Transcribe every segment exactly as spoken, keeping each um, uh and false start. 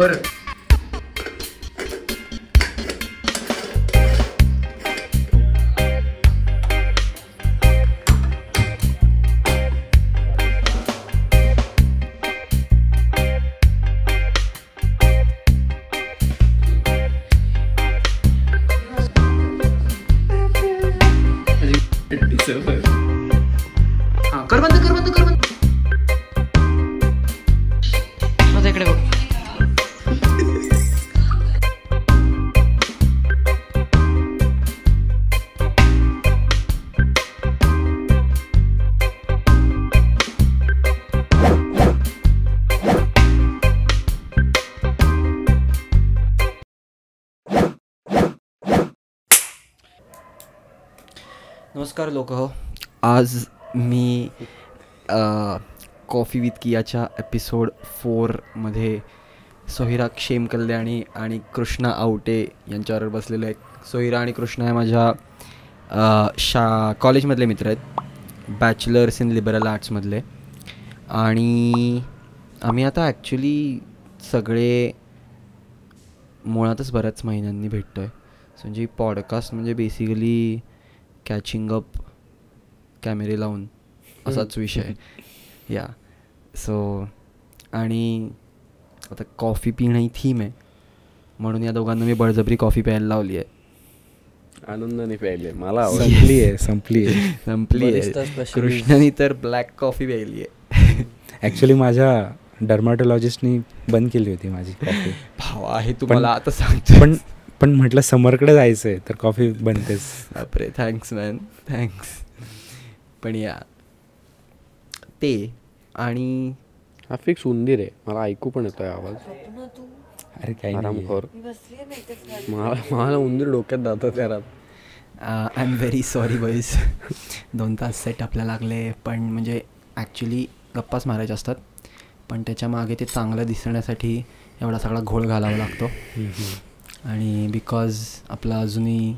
पर नमस्कार लोक हो, आज मी कॉफी विथ कियाच्या एपिसोड फोरमध्ये सोहिरा क्षेमकल्याणी आणि कृष्णा आवटे यांच्यावर बसलेलो आहे. सोहिरा आणि कृष्णा हे माझ्या शा कॉलेजमधले मित्र आहेत, बॅचलर्स इन लिबरल आर्ट्समधले. आणि आम्ही आता ॲक्च्युली सगळे मुळातच बऱ्याच महिन्यांनी भेटतो आहे. म्हणजे पॉडकास्ट म्हणजे बेसिकली कॅचिंग अप कॅमेरे लावून असाच विषय या. सो आणि आता कॉफी पिणं ही थीम आहे, म्हणून या दोघांना मी बळजबरी कॉफी प्यायला लावली आहे. आनंदाने प्यायली आहे, मला आवडली आहे. संपली आहे संपली आहे कृष्णाने तर ब्लॅक कॉफी प्यायली आहे. ॲक्च्युली माझ्या डर्माटोलॉजिस्टनी बंद केली होती माझी कॉफी. भाव आहे तुम्हाला आता सांगतो, पण पण म्हटलं समरकडे जायचं आहे तर कॉफी बनतेच. बापरे, थँक्स मॅन, थँक्स. पण या ते आणि हा फिक्स उंदीर आहे, मला ऐकू पण येतोय आवाज. अरे काय आरामखोर, मला उंदीर डोक्यात जातो त्या रात. I am very sorry boys, दोन तास सेट आपल्याला लागले. पण म्हणजे ॲक्च्युली गप्पाच मारायच्या असतात, पण त्याच्या मागे ते चांगलं दिसण्यासाठी एवढा सगळा घोळ घालावा लागतो. आणि बिकॉज आपला अजूनही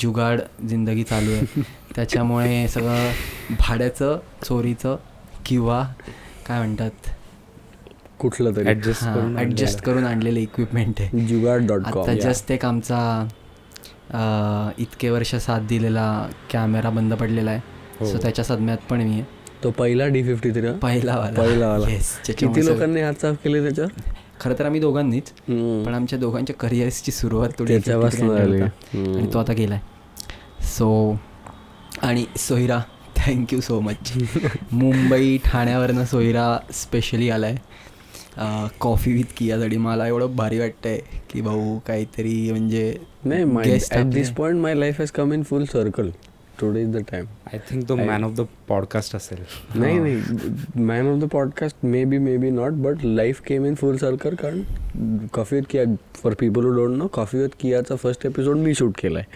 जुगाड जिंदगी चालू आहे, त्याच्यामुळे सगळं भाड्याचं, चोरीचं किंवा काय म्हणतात कुठलं तरी ॲडजस्ट करून आणलेलं इक्विपमेंट आहे जुगाड डॉट कॉम. आता जस्ट एक आमचा इतके वर्ष साथ दिलेला कॅमेरा बंद पडलेला आहे, सो त्याच्या सदम्यात पण मी आहे. तो पहिला डी फिफ्टी तरी पहिला पहिला किती लोकांनी हात साफ केले त्याच्यावर. खरं तर आम्ही दोघांनीच, पण आमच्या दोघांच्या करिअर्सची सुरुवात थोडी झाली आणि तो आता गेलाय. सो आणि Sohira thank you so much. Mumbai ठाण्यावरनं सोहिरा स्पेशली आला आहे कॉफी विथ कियासाठी. मला एवढं भारी वाटतंय की भाऊ काहीतरी म्हणजे नाही, at this point my life has come in full circle. Today is the time. I think तो मॅन ऑफ द पॉडकास्ट असेल. नाही नाही, man of the podcast may be may be not, but life came in full circle. कारण coffee with Kiya, for people who don't know, coffee with कियाचा first episode मी shoot केला आहे.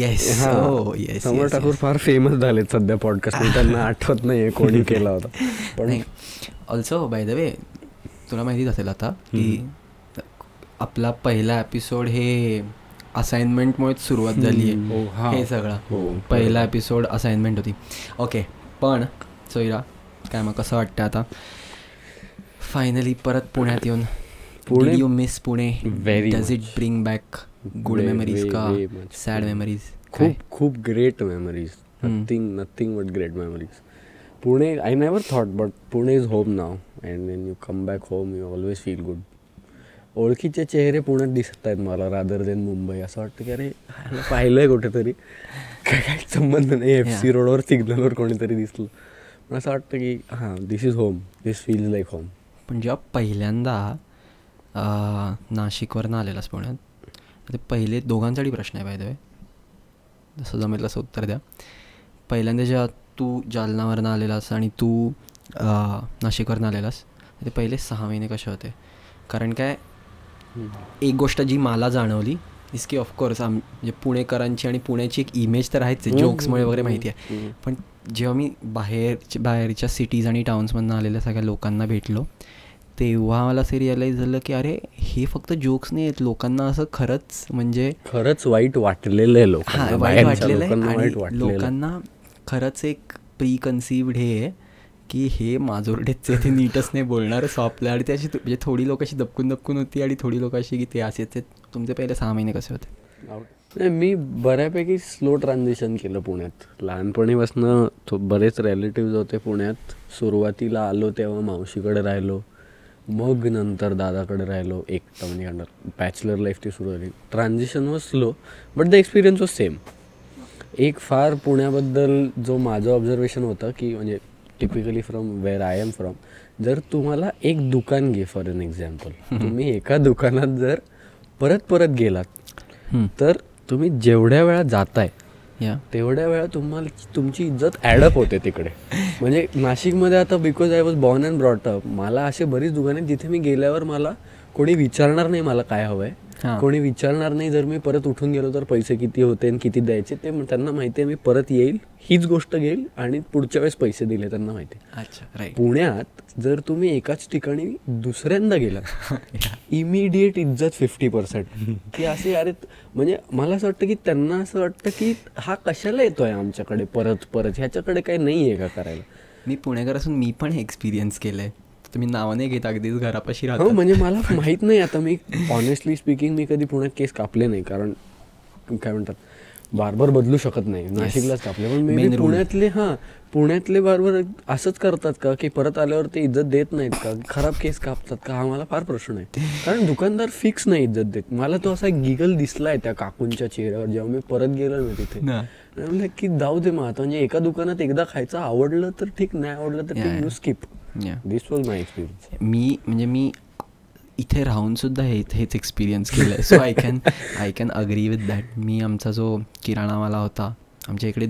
Yes हो yes. Samar Thakur फार फेमस झालेत सध्या पॉडकास्ट, त्यांना आठवत नाही आहे कोणी केला होता. पण ऑल्सो बाय द वे तुला माहितीच असेल आता की आपला पहिला एपिसोड हे असाइनमेंटमुळेच सुरुवात झाली आहे हे सगळं. पहिला एपिसोड असाइनमेंट होती. ओके, पण सोहिरा काय मग कसं वाटतं आता फायनली परत पुण्यात येऊन? Pune, you miss Pune very much. Does it bring back good memories का सॅड मेमरीज? खूप खूप great memories. Nothing nothing but great memories. Pune I never thought, but Pune is home now. And when you come back home you always feel good. ओळखीचे चेहरे पुण्यात दिसत आहेत मला, rather than Mumbai. असं वाटतं की अरे पाहिलं आहे कुठेतरी, काय काय संबंध नाही. एफ सी रोडवर सिग्नलवर कोणीतरी दिसलं, पण असं वाटतं की हां this is home, this feels like home. पण जेव्हा पहिल्यांदा नाशिकवरनं आलेलास पुण्यात, ते पहिले दोघांसाठी प्रश्न आहे बाय द वे, जसं जमेल तसं उत्तर द्या. पहिल्यांदा जेव्हा तू जालनावरनं आलेलास आणि तू नाशिकवरनं आलेलास, ते पहिले सहा महिने कसे होते? कारण काय, एक गोष्ट जी मला जाणवली इज की ऑफकोर्स आम म्हणजे पुणेकरांची आणि पुण्याची एक इमेज तर आहेच, जोक्समुळे वगैरे माहिती आहे. पण जेव्हा मी बाहेरच्या बाहेरच्या सिटीज आणि टाउन्समधनं आलेल्या सगळ्या लोकांना भेटलो, तेव्हा मला असं रिअलाईज झालं की अरे हे फक्त जोक्स नाही आहेत, लोकांना असं खरंच म्हणजे खरंच वाईट वाटलेलं आहे. लोक हां वाईट वाटलेलं आहे, लोकांना खरंच एक प्री कन्सिव्ड हे आहे की हे माजोरडेचे ते नीटच नाही बोलणार असं आपलं. आणि ते अशी म्हणजे थोडी लोक अशी दबकून दबकून होती आणि थोडी लोक अशी की ते असे. ते तुमचे पहिले सहा महिने कसे होते? मी बऱ्यापैकी स्लो ट्रान्झिशन केलं पुण्यात. लहानपणीपासून तो बरेच रिलेटिव्ज होते पुण्यात. सुरुवातीला आलो तेव्हा मावशीकडे राहिलो, मग नंतर दादाकडे राहिलो एकटा. म्हणजे अंडर बॅचलर लाईफ ती सुरू झाली. Transition was slow but the experience was same. एक फार पुण्याबद्दल जो माझं ऑब्झर्वेशन होतं की म्हणजे typically from where I am from, जर तुम्हाला एक दुकान घे फॉर एन एक्झाम्पल, तुम्ही एका दुकानात जर परत परत गेलात तर तुम्ही जेवढ्या वेळा जाताय तेवढ्या वेळा तुम्हाला तुमची इज्जत ॲडअप होते तिकडे. म्हणजे नाशिकमध्ये आता because I was born and brought up, मला असे बरीच दुकाने जिथे मी गेल्यावर मला कोणी विचारणार नाही मला काय हवं आहे, कोणी विचारणार नाही. जर मी परत उठून गेलो तर पैसे किती होते आणि किती द्यायचे ते त्यांना माहिती आहे. मी परत येईल हीच गोष्ट घेईल आणि पुढच्या वेळेस पैसे दिले त्यांना माहिती आहे. पुण्यात जर तुम्ही एकाच ठिकाणी दुसऱ्यांदा गेला इमिडिएट इज्जत फिफ्टी पर्सेंट की असे. अरे म्हणजे मला असं वाटतं की त्यांना असं वाटतं की हा कशाला येतोय आमच्याकडे परत परत, ह्याच्याकडे काही नाही आहे का करायला. मी पुणेकर असून मी पण एक्सपिरियन्स केलं आहे. तुम्ही नावाने घेता अगदीच घरापाशी राहतो. म्हणजे मला माहीत नाही आता. मी ऑनेस्टली स्पीकिंग मी कधी पुण्यात केस कापले नाही, कारण काय म्हणतात बारबर बदलू शकत नाही. नाशिकलाच कापले. पण मी पुण्यातले हां पुण्यातले बारबर असंच करतात का की परत आल्यावर ते इज्जत देत नाहीत का, खराब केस कापतात का, हा मला फार प्रश्न आहे. कारण दुकानदार फिक्स नाही इज्जत देत. मला तो असा गिगल दिसला आहे त्या काकूंच्या चेहऱ्यावर जेव्हा मी परत गेलो ना तिथे. म्हणलं की जाऊ दे मग आता, म्हणजे एका दुकानात एकदा खायचं, आवडलं तर ठीक, नाही आवडलं तर ते skip. This was my experience. मी म्हणजे मी इथे राहूनसुद्धा हे हेच एक्सपिरियन्स केलं आहे. So I can I can agree with that. मी आमचा जो किराणावाला होता, आमच्या इकडे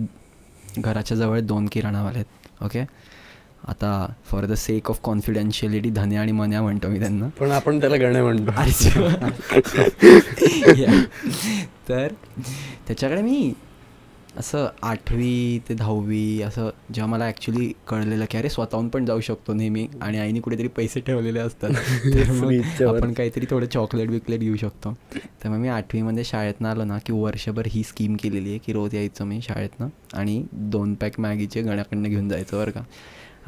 घराच्या जवळ दोन किराणावाले आहेत. ओके, आता for the sake of confidentiality Dhanya आणि मन्या म्हणतो मी त्यांना, पण आपण त्याला गण्या म्हणतो. तर त्याच्याकडे मी असं आठवी ते दहावी असं जेव्हा मला ॲक्च्युली कळलेलं की अरे स्वतःहून पण जाऊ शकतो नेहमी, आणि आईने कुठेतरी पैसे ठेवलेले असतात आपण काहीतरी थोडं चॉकलेट बिकलेट घेऊ शकतो. तर मग मी आठवीमध्ये शाळेतनं आलो ना की वर्षभर ही स्कीम केलेली आहे की रोज यायचं मी शाळेतनं आणि दोन पॅक मॅगीचे गण्याकडनं घेऊन जायचं बरं का.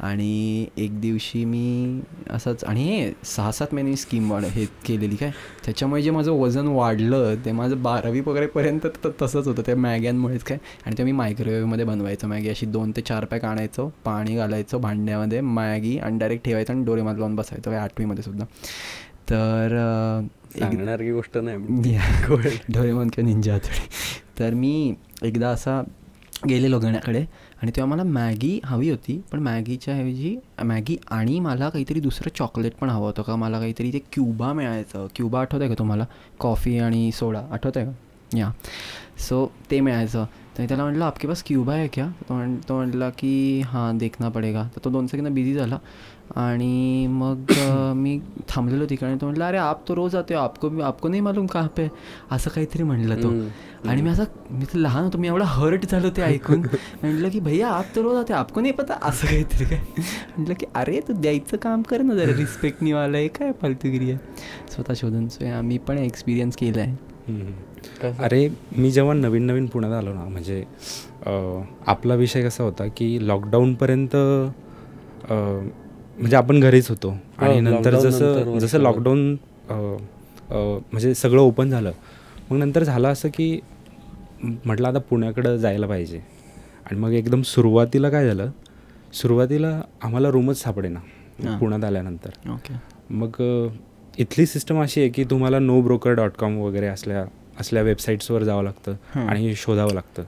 आणि एक दिवशी मी असंच, आणि हे सहा सात महिने स्कीम वाढ हे केलेली काय, त्याच्यामुळे जे माझं वजन वाढलं ते माझं बारावी वगैरेपर्यंत तसंच होतं त्या मॅग्यांमुळेच काय. आणि ते मी मायक्रोवेव्हमध्ये बनवायचं मॅगी. अशी दोन ते चार पॅक आणायचो, पाणी घालायचं भांड्यामध्ये मॅगी आणि डायरेक्ट ठेवायचं आणि डोळे मात लावून बसायचं या आठवीमध्ये सुद्धा. तर एक गोष्ट नाही डोळे मान किंवा निंजा. तर मी एकदा असा गेलेलो गण्याकडे आणि तेव्हा मला मॅगी हवी होती, पण मॅगीच्या ऐवजी मॅगी आणि मला काहीतरी दुसरं चॉकलेट पण हवं होतं का. मला काहीतरी ते क्युबा मिळायचं. क्युबा आठवत आहे का तुम्हाला? कॉफी आणि सोडा आठवत आहे का? या सो ते मिळायचं. तर मी त्याला म्हटलं आपके पास क्युबा आहे क्या? तो तो म्हटला की हां देखना पडेगा. तर तो दोन सेकंद बिझी झाला आणि मग मी थांबलेलो तिकडे. तो म्हटलं अरे आप तो रोज आते हो, आपको आपको नाही मालूम कहाँ पे, असं काहीतरी म्हटलं तो. आणि मी असं मी तर लहान होतो, मी एवढा हर्ट झालो ते ऐकून. म्हटलं की भैया आप तो रोज आते आपको नाही पता, असं काहीतरी काय. म्हटलं की अरे तू द्यायचं काम कर ना जरा, रिस्पेक्ट निवाला आहे काय, फालतूगिरी आहे स्वतः शोधून. सो आम्ही पण एक्सपिरियन्स केला आहे. अरे मी जेव्हा नवीन नवीन पुण्यात आलो ना, म्हणजे आपला विषय कसा होता की लॉकडाऊनपर्यंत म्हणजे आपण घरीच होतो. आणि नंतर जसं जसं लॉकडाऊन म्हणजे सगळं ओपन झालं, मग नंतर झालं असं की म्हटलं आता पुण्याकडं जायला पाहिजे. आणि मग एकदम सुरुवातीला काय झालं, सुरुवातीला आम्हाला रूमच सापडेना पुण्यात आल्यानंतर. मग इथली सिस्टम अशी आहे की तुम्हाला नो ब्रोकर डॉट कॉम वगैरे असल्या असल्या वेबसाईट्सवर जावं लागतं आणि शोधावं लागतं.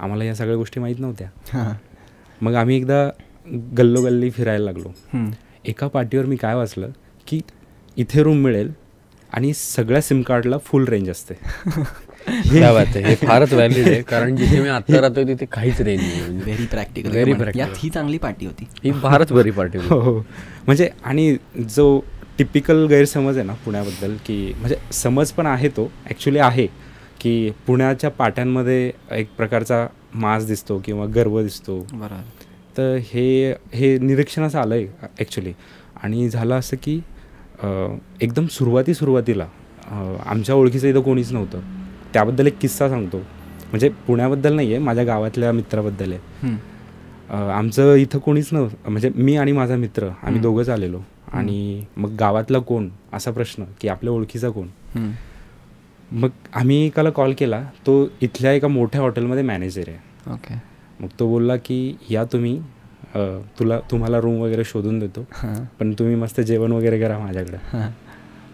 आम्हाला या सगळ्या गोष्टी माहीत नव्हत्या. मग आम्ही एकदा गल्लोगल्ली फिरायला लागलो. एका पार्टीवर मी काय वाचलं की इथे रूम मिळेल आणि सगळ्या सिम कार्डला फुल रेंज असते. हे फारच व्हॅल्यू आहे, कारण जिथे मी आता राहतो तिथे काहीच रेंज नाही. Very practical, very practical. ही चांगली पार्टी होती, ही फारच बरी पार्टी होती. म्हणजे आणि जो टिपिकल गैरसमज आहे ना पुण्याबद्दल, की म्हणजे समज पण आहे तो ॲक्च्युली आहे की पुण्याच्या पाट्यांमध्ये एक प्रकारचा मास दिसतो किंवा गर्व दिसतो. बरोबर. तर हे हे निरीक्षणास आलं आहे ॲक्च्युली. आणि झालं असं की एकदम सुरुवाती सुरुवातीला आमच्या ओळखीचं इथं कोणीच नव्हतं. त्याबद्दल एक किस्सा सांगतो, म्हणजे पुण्याबद्दल नाही आहे, माझ्या गावातल्या मित्राबद्दल आहे. आमचं इथं कोणीच नव्हतं, म्हणजे मी आणि माझा मित्र आम्ही दोघंच आलेलो. आणि मग गावातला कोण असा प्रश्न की आपल्या ओळखीचा कोण. मग आम्ही एकाला कॉल केला, तो इथल्या एका मोठ्या हॉटेलमध्ये मॅनेजर आहे. ओके. मग तो बोलला की या तुम्ही, तुला तुम्हाला रूम वगैरे शोधून देतो, पण तुम्ही मस्त जेवण वगैरे करा माझ्याकडे.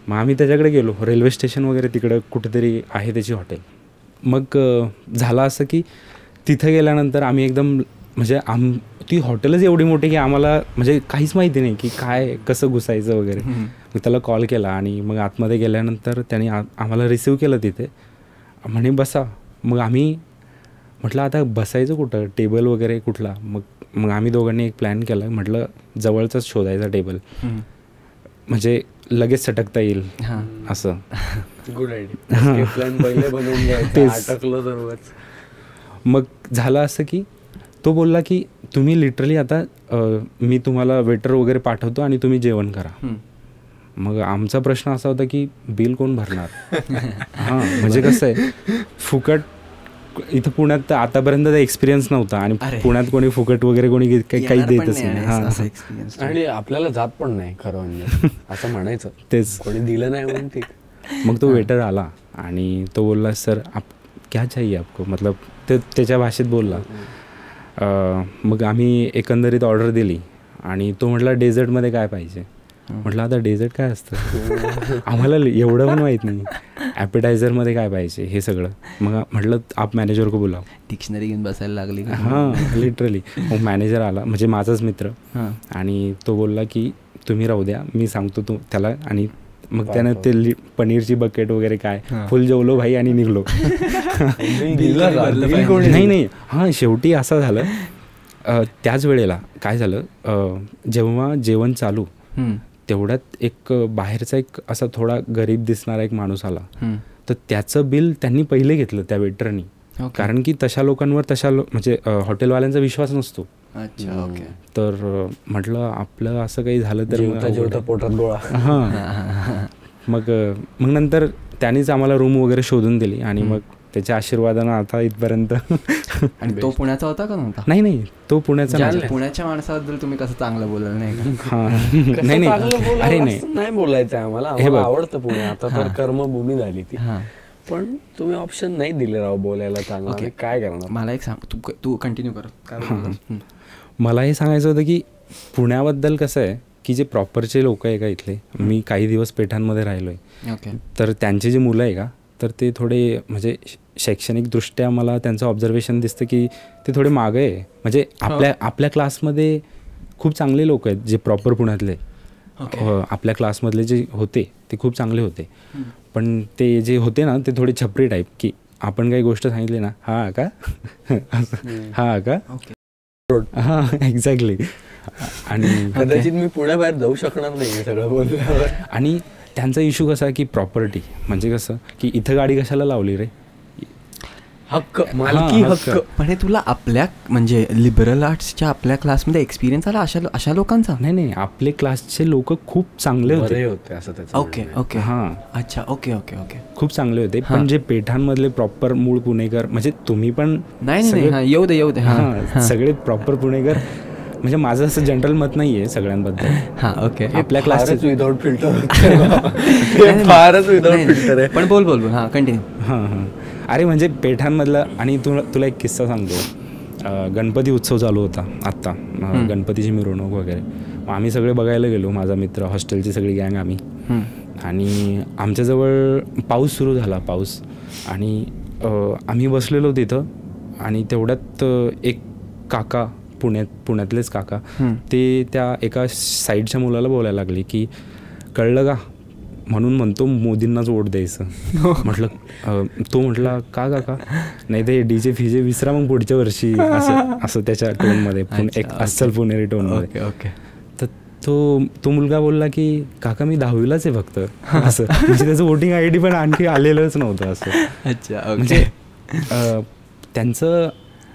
मग आम्ही त्याच्याकडे गेलो, रेल्वे स्टेशन वगैरे तिकडे कुठेतरी आहे त्याची हॉटेल. मग झालं असं की तिथं गेल्यानंतर आम्ही एकदम म्हणजे आम ती हॉटेलच एवढी मोठी की आम्हाला म्हणजे काहीच माहिती नाही की काय कसं घुसायचं वगैरे. मग त्याला कॉल केला आणि मग आतमध्ये गेल्यानंतर त्याने आम्हाला रिसीव्ह केलं तिथे, म्हणे बसा. मग आम्ही म्हटलं आता बसायचं कुठं, टेबल वगैरे कुठला. मग मग आम्ही दोघांनी एक प्लॅन केला, म्हटलं जवळचाच शोधायचा टेबल, म्हणजे लगेच सटकता येईल असं. गुड आयडिया, प्लॅन पहिले बनवून घ्यायचा. मग झालं असं की तो बोलला की तुम्ही लिटरली आता मी तुम्हाला वेटर वगैरे पाठवतो आणि तुम्ही जेवण करा. मग आमचा प्रश्न असा होता की बिल कोण भरणार. हां, म्हणजे कसं आहे, फुकट इथं पुण्यात आतापर्यंत एक्सपिरियन्स नव्हता आणि पुण्यात कोणी फुकट वगैरे कोणी काही देतच नाही आणि आपल्याला जात पण नाही खरं म्हणजे असं म्हणायचं, तेच कोणी दिलं नाही म्हणून ठीक. मग तो वेटर आला आणि तो बोलला सर आप क्या चाहिए आपको, मतलब ते त्याच्या भाषेत बोलला. मग आम्ही एकंदरीत ऑर्डर दिली आणि तो म्हटला डेझर्टमध्ये काय पाहिजे. म्हटलं आता डेझर्ट काय असतं आम्हाला एवढं पण माहीत नाही, ॲपिटायझरमध्ये काय पाहिजे हे सगळं. मग म्हटलं आप मॅनेजर को बोलाव. डिक्शनरी घेऊन बसायला लागली. हां, लिटरली. मग मॅनेजर आला, म्हणजे माझाच मित्र, आणि तो बोलला की तुम्ही राहू द्या मी सांगतो तू त्याला. आणि मग त्यानं ते पनीरची बकेट वगैरे काय फुल जेवलो भाई आणि निघलो. नाही नाही, हां शेवटी असं झालं त्याच वेळेला काय झालं, जेव्हा जेवण चालू तेवढ्यात एक बाहेरचा एक असा थोडा गरीब दिसणारा एक माणूस आला, तर त्याचं बिल त्यांनी पहिले घेतलं त्या वेटरनी. कारण की तशा लोकांवर तशा लो म्हणजे हॉटेलवाल्यांचा विश्वास नसतो. अच्छा, ओके. तर म्हटलं आपलं असं काही झालं तर पोटात गोळा. हां. मग मग नंतर त्यानेच आम्हाला रूम वगैरे शोधून दिली आणि मग त्याच्या आशीर्वादानं आता इथपर्यंत. आणि तो पुण्याचा होता का नव्हता? नाही नाही, तो पुण्याचा. पुण्याच्या माणसाबद्दल तुम्ही कसं चांगलं बोललं नाही का? हां, नाही नाही, अरे नाही बोलायचं आम्हाला, आम्हाला आवडतं पुणे, आता तर कर्मभूमी झाली ती, पण तुम्ही ऑप्शन नाही दिले राव बोलायला चांगलं, काय करणार. मला एक सांग, तू तू कंटिन्यू कर काय. मला हे सांगायचं होतं की पुण्याबद्दल कसं आहे की जे प्रॉपरचे लोक आहे का इथले, मी काही दिवस पेठांमध्ये राहिलो आहे, तर त्यांचे जे मुलं आहे का तर ते थोडे म्हणजे शैक्षणिकदृष्ट्या मला त्यांचं ऑब्झर्वेशन दिसतं की ते थोडे मागे आहे. म्हणजे आपल्या आपल्या क्लासमध्ये खूप चांगले लोक आहेत जे प्रॉपर पुण्यातले. आपल्या क्लासमधले जे होते ते खूप चांगले होते, पण ते जे होते ना ते थोडे छपरी टाईप, की आपण काही गोष्ट सांगितली ना, हां का हां का हां एक्झॅक्टली. आणि कदाचित मी पुण्याबाहेर जाऊ शकणार नाही सगळं बोलल्यावर. आणि त्यांचा इश्यू कसा की प्रॉपर्टी, म्हणजे कसं की इथं गाडी कशाला लावली रे, हक्क मालकी हक्क. पण तुला आपल्या म्हणजे लिबरल आर्ट्सच्या आपल्या क्लासमध्ये एक्सपिरियन्स आला अशा अशा लोकांचा? नाही नाही, आपले क्लासचे लोक खूप चांगले होते असं त्याचं. Okay okay. हां, अच्छा, ओके ओके ओके. खूप चांगले होते, पण जे पेठांमधले प्रॉपर मूळ पुणेकर, म्हणजे तुम्ही पण नाही नाही येऊ दे येऊ दे. हां, सगळे प्रॉपर पुणेकर, म्हणजे माझं असं जनरल मत नाही आहे सगळ्यांबद्दल. हां, ओके. आपल्या क्लासच विदाउट फिल्टर, फारच विदाउट फिल्टर आहे. पण बोल बोल बोल, हां कंटिन्यू. हां हां, अरे म्हणजे पेठांमधलं. आणि तुला तुला एक किस्सा सांगतो, गणपती उत्सव चालू होता आत्ता, गणपतीची मिरवणूक वगैरे. मग आम्ही सगळे बघायला गेलो, माझा मित्र, हॉस्टेलची सगळी गँग आम्ही. आणि आमच्याजवळ पाऊस सुरू झाला, पाऊस, आणि आम्ही बसलेलो तिथं. आणि तेवढ्यात एक काका, पुण्यात पुण्यातलेच काका, ते त्या एका साईडच्या मुलाला बोलायला लागले की कळलं का, म्हणून म्हणतो मोदींनाच वोट द्यायचं. म्हटलं तो म्हटला का काका, नाही ते डीजे फिजे विसरा मग पुढच्या वर्षी, असं असं त्याच्या टोनमध्ये, एक अस्सल पुणेरी टोनमध्ये. ओके. तर तो तो मुलगा बोलला की काका मी दहावीलाच आहे फक्त, असं. म्हणजे त्याचं वोटिंग आय डी पण आणखी आलेलंच नव्हतं असं. अच्छा, म्हणजे त्यांचं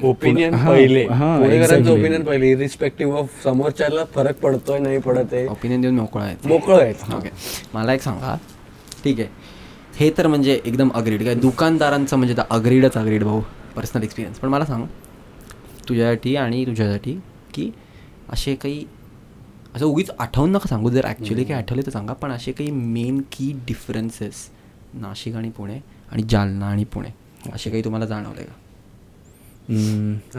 ओपिनियन पहिले, ओपिनियन पहिले, इरिस्पेक्टिव्ह ऑफ समोरच्याला फरक पडतोय नाही पडत आहे, ओपिनियन देऊन मोकळं आहे मोकळं आहे. ओके. मला एक सांगा, ठीक आहे हे तर म्हणजे एकदम अग्रीड, काय दुकानदारांचं म्हणजे अग्रीडच अग्रीड भाऊ पर्सनल एक्सपिरियन्स. पण मला सांग, तुझ्यासाठी आणि तुझ्यासाठी की असे काही असं उगीच आठवून नका सांगू, जर ॲक्च्युली काही आठवले तर सांगा, पण असे काही मेन की डिफरन्सेस नाशिक आणि पुणे आणि जालना आणि पुणे असे काही तुम्हाला जाणवले का?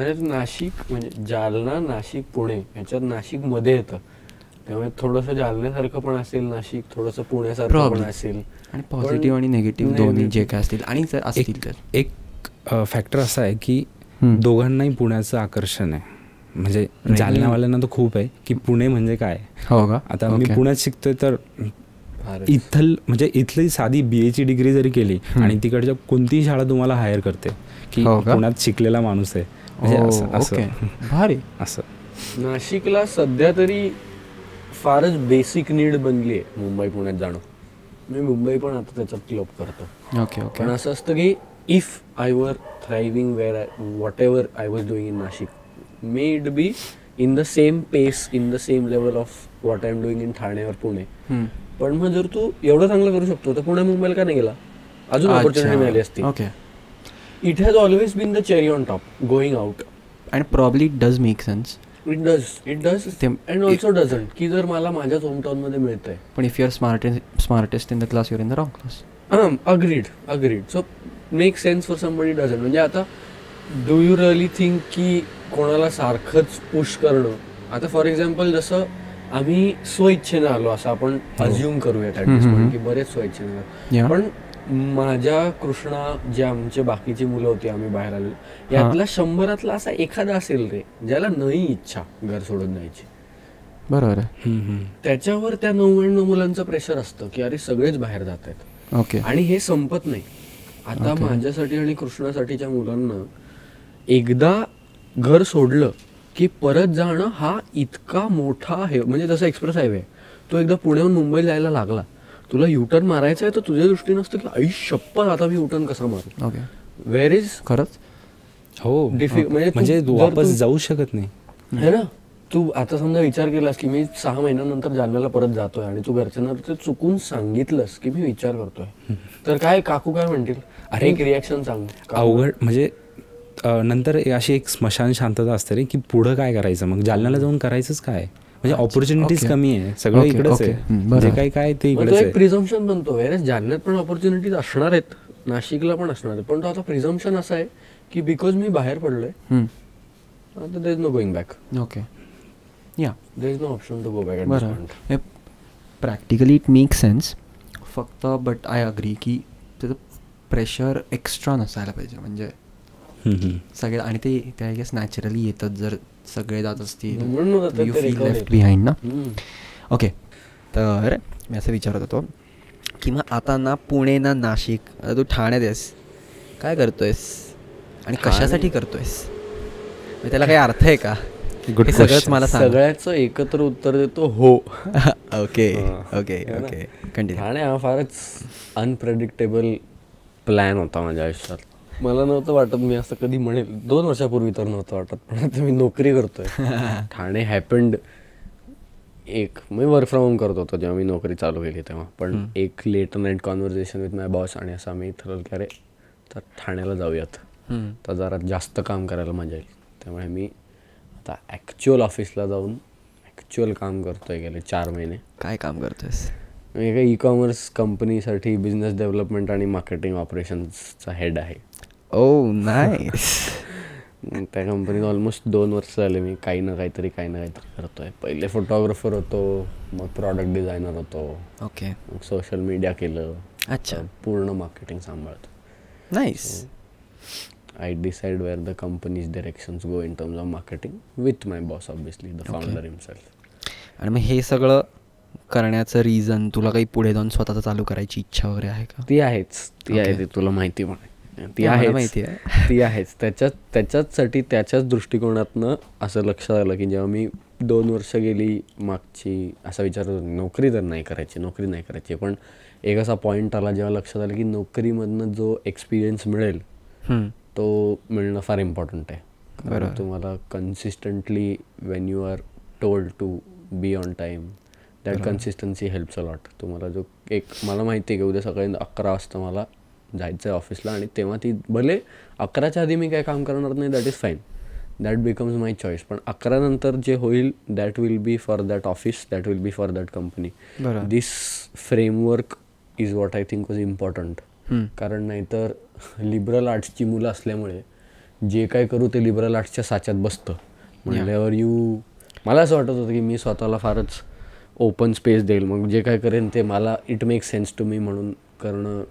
अरे नाशिक म्हणजे जालना, नाशिक, पुणे ह्याच्यात नाशिक मध्ये येतं, त्यामुळे थोडंसं जालन्यासारखं पण असेल नाशिक, थोडंसं पुण्यासारखं पण असेल, आणि पॉझिटिव्ह आणि निगेटिव्ह दोन्ही जे काय असतील. आणि जर असतील तर एक फॅक्टर असा आहे की दोघांनाही पुण्याचं आकर्षण आहे, म्हणजे जालनावाल्यांना तर खूप आहे की पुणे म्हणजे काय. हो का, आता मी पुण्यात शिकतोय तर इथल म्हणजे इथली साधी बीएची डिग्री जरी केली आणि तिकडच्या कोणतीही शाळा तुम्हाला हायर करते की पुण्यात शिकलेला माणूस आहे, म्हणजे असं भारी. असं नाशिकला सध्या तरी फारच बेसिक नीड बनली आहे मुंबई पुण्यात जाणं. मी मुंबई पण आता त्याच्यात क्लब करतो. Okay okay. पण असं असतं की if I were thriving where I whatever I was doing in Nashik may it be in the same pace in the same level of what I am doing in Thane और पुणे. पण मग जर तू एवढं चांगलं करू शकतो तर पुणे मुंबईला का नाही गेला, अजून ऑपॉर्च्युनिटी मिळाली असती. Okay. It has always been the cherry on top going out and probably it does make sense. It does it does and also doesn't, की जर मला माझ्याच होमटाऊन मध्ये मिळतंय. पण if you are smart smartest in the class you are in the wrong class. हां, agreed agreed. So make sense for somebody doesn't. म्हणजे आता डू यू रिअली थिंक की कोणाला सारखंच पुश करणं, आता फॉर एक्झाम्पल जसं आम्ही स्वइच्छेनं आलो असं आपण अज्युम करूयात ॲटलिस्ट, की बरेच स्वइच्छेनं. पण माझ्या कृष्णा जे आमचे बाकीची मुलं होती आम्ही बाहेर आलो यातला शंभरातला असा एखादा असेल रे ज्याला नाही इच्छा घर सोडून जायची. बरोबर आहे. त्याच्यावर त्या नव्याण्णव मुलांचं प्रेशर असतं की अरे सगळेच बाहेर जात आहेत. ओके. आणि हे संपत नाही. आता माझ्यासाठी आणि कृष्णासाठीच्या मुलांना एकदा घर सोडलं की परत जाणं हा इतका मोठा आहे, म्हणजे जसा एक्सप्रेस हायवे तो एकदा पुण्याहून मुंबईला जायला लागला, तुला युटर्न मारायचा आहे तर तुझ्या दृष्टीने असतं की आई शप्पथ आता मी युटर्न कसा मारू. ओके. व्हेअर इज खरंच हो डिफिकल्ट, म्हणजे वापस जाऊ शकत नाही है ना. तू आता समजा विचार केलास की मी सहा महिन्यानंतर जालन्याला परत जातोय आणि तू घरच्यांना ते चुकून सांगितलंस की मी विचार करतोय तर काय काकू काय म्हणतील, अरे एक रिॲक्शन सांग अवघड. म्हणजे नंतर अशी एक स्मशान शांतता असते रे की पुढं काय करायचं, मग जालन्याला जाऊन करायचंच काय, म्हणजे ऑपॉर्च्युनिटीज कमी आहे, सगळं इकडेच आहे जे काय काय ते इकडे. एक प्रिझम्पशन बनतो यार, जालन्यात पण ऑपॉर्च्युनिटीज असणार आहेत, नाशिकला पण असणार आहेत, पण तो आता प्रिझम्पशन असा आहे की बिकॉज मी बाहेर पडलोय आता there is no going back. Okay. Yeah there is no option to go back. बरं, प्रॅक्टिकली इट मेक सेन्स. फक्त बट आय अग्री की त्याचं प्रेशर एक्स्ट्रा नसायला पाहिजे, म्हणजे सगळे आणि ते त्या गेस नॅचरली येतात जर सगळे जात असतील, यू फील लेफ्ट बिहाइंड ना. ओके. तर मी असं विचारत होतो की मग आता ना पुणे ना नाशिक, आता तू ठाण्यात आहेस, काय करतोयस आणि कशासाठी करतोयस, त्याला काही अर्थ आहे का? गुड. सगळंच मला सांग. सगळ्याचं एकत्र उत्तर देतो हो. Okay okay okay continue. Thane हा फारच अनप्रेडिक्टेबल प्लॅन होता माझ्या आयुष्यात. मला नव्हतं वाटत मी असं कधी म्हणेल, दोन वर्षापूर्वी तर नव्हतं वाटत, पण आता मी नोकरी करतोय. ठाणे हॅपन्ड एक मी वर्क फ्रॉम होम करत होतो जेव्हा मी नोकरी चालू केली तेव्हा, पण एक late night conversation with my boss आणि असं आम्ही ठरवलं की अरे तर ठाण्याला जाऊयात, तर जरा जास्त काम करायला मजा येईल, त्यामुळे मी आता ॲक्च्युअल ऑफिसला जाऊन ॲक्च्युअल काम करतोय गेले चार महिने. काय काम करतोयस? मी एका ई कॉमर्स कंपनीसाठी बिझनेस डेव्हलपमेंट आणि मार्केटिंग ऑपरेशन्सचा हेड आहे. Oh nice. त्या कंपनीत ऑलमोस्ट दोन वर्ष झाले मी काही ना काहीतरी काही ना काहीतरी करतोय. पहिले फोटोग्राफर होतो, मग प्रॉडक्ट डिझायनर होतो. ओके. मग सोशल मीडिया केलं. अच्छा. पूर्ण मार्केटिंग सांभाळतो. Nice. I decide where the company's directions go in terms of marketing with my boss obviously the founder himself. आणि मग हे सगळं करण्याचं रिझन तुला काही पुढे जाऊन स्वतःचं चालू करायची इच्छा वगैरे आहे का? ती आहेच, ती आहे, ती तुला माहिती पण आहे, ती आहे माहिती आहे, ती आहेच. त्याच्याच त्याच्याचसाठी त्याच्याच दृष्टिकोनातनं असं लक्षात आलं की जेव्हा मी दोन वर्ष गेली मागची असा विचार होतो नोकरी तर नाही करायची, नोकरी नाही करायची, पण एक असा पॉईंट आला जेव्हा लक्षात आलं की नोकरीमधनं जो एक्सपिरियन्स मिळेल तो मिळणं फार इम्पॉर्टंट आहे. बरोबर. तुम्हाला consistently when you are told to be on time that consistency helps a lot. तुम्हाला जो एक मला माहिती आहे की उद्या सकाळी अकरा वाजता मला जायचं आहे ऑफिसला आणि तेव्हा ती भले अकराच्या आधी मी काय काम करणार नाही, that is fine, that becomes my choice. पण अकरा नंतर जे होईल that will be for that office, that will be for that company. This framework is what I think was important. कारण नाहीतर liberal arts ची मुलं असल्यामुळे जे काय करू ते liberal arts च्या साच्यात बसतं. म्हणल्यावर यू मला असं वाटत होतं की मी स्वतःला फारच ओपन स्पेस देईल, मग जे काय करेन ते मला it make sense to me म्हणून करणं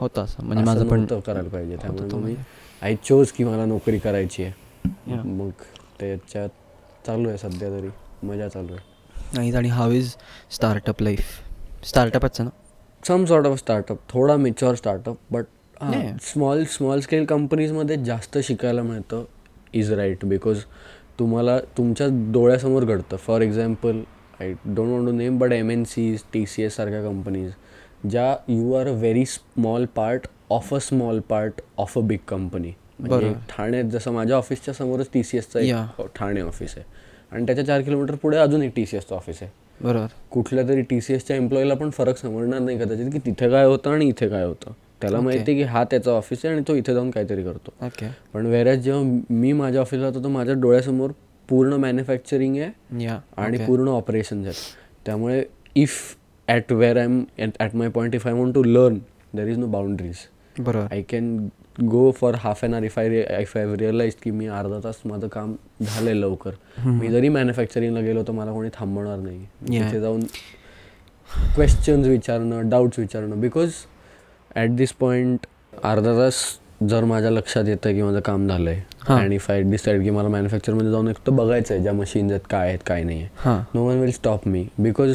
होतं. असं म्हणजे माझं पण करायला पाहिजे, त्यामुळे आय चोज की मला नोकरी करायची आहे. मग त्याच्यात चालू आहे सध्या तरी, मजा चालू आहे. नाही आणि हाऊ इज स्टार्टअप लाईफ? स्टार्टअपच ना, सम सॉर्ट ऑफ स्टार्टअप, थोडा mature startup, but small small scale कंपनीजमध्ये जास्त शिकायला मिळतं. इज राईट, बिकॉज तुम्हाला तुमच्या डोळ्यासमोर घडतं. For example, I don't want to name, but M N Cs, T C S सारख्या कंपनीज ज्या you are a very small part of a small part of a big company. म्हणजे ठाण्यात जसं माझ्या ऑफिसच्या समोरच टी सी एसचं एक Thane office आहे आणि त्याच्या चार किलोमीटर पुढे अजून एक टी सी एसचं ऑफिस आहे. बरोबर. कुठल्या तरी टी सी एसच्या एम्प्लॉईला पण फरक समजणार नाही कदाचित की तिथे काय होतं आणि इथे काय होतं. त्याला माहिती आहे की हा त्याचा ऑफिस आहे आणि तो इथे जाऊन काहीतरी करतो. ओके. पण वेरॅज जेव्हा मी माझ्या ऑफिसला होतो तर माझ्या डोळ्यासमोर पूर्ण मॅन्युफॅक्चरिंग आहे आणि पूर्ण ऑपरेशन्स आहेत. त्यामुळे if at where I am at my point, if I want to learn, there is no boundaries. बरोबर. I can go for half an hour if I if I realise की मी अर्धा तास माझं काम झालंय लवकर. मी जरी मॅन्युफॅक्चरिंगला गेलो तर मला कोणी थांबवणार नाही. तिथे जाऊन क्वेश्चन्स विचारणं, डाऊट्स विचारणं, बिकॉज ॲट दिस पॉईंट अर्धा तास जर माझ्या लक्षात येतं की माझं काम झालं आहे आणि इफ आय डिसाईड की मला मॅन्युफॅक्चरमध्ये जाऊन एक तर बघायचं आहे ज्या मशीन्स आहेत काय आहेत काय नाही आहे, no one will stop me. Because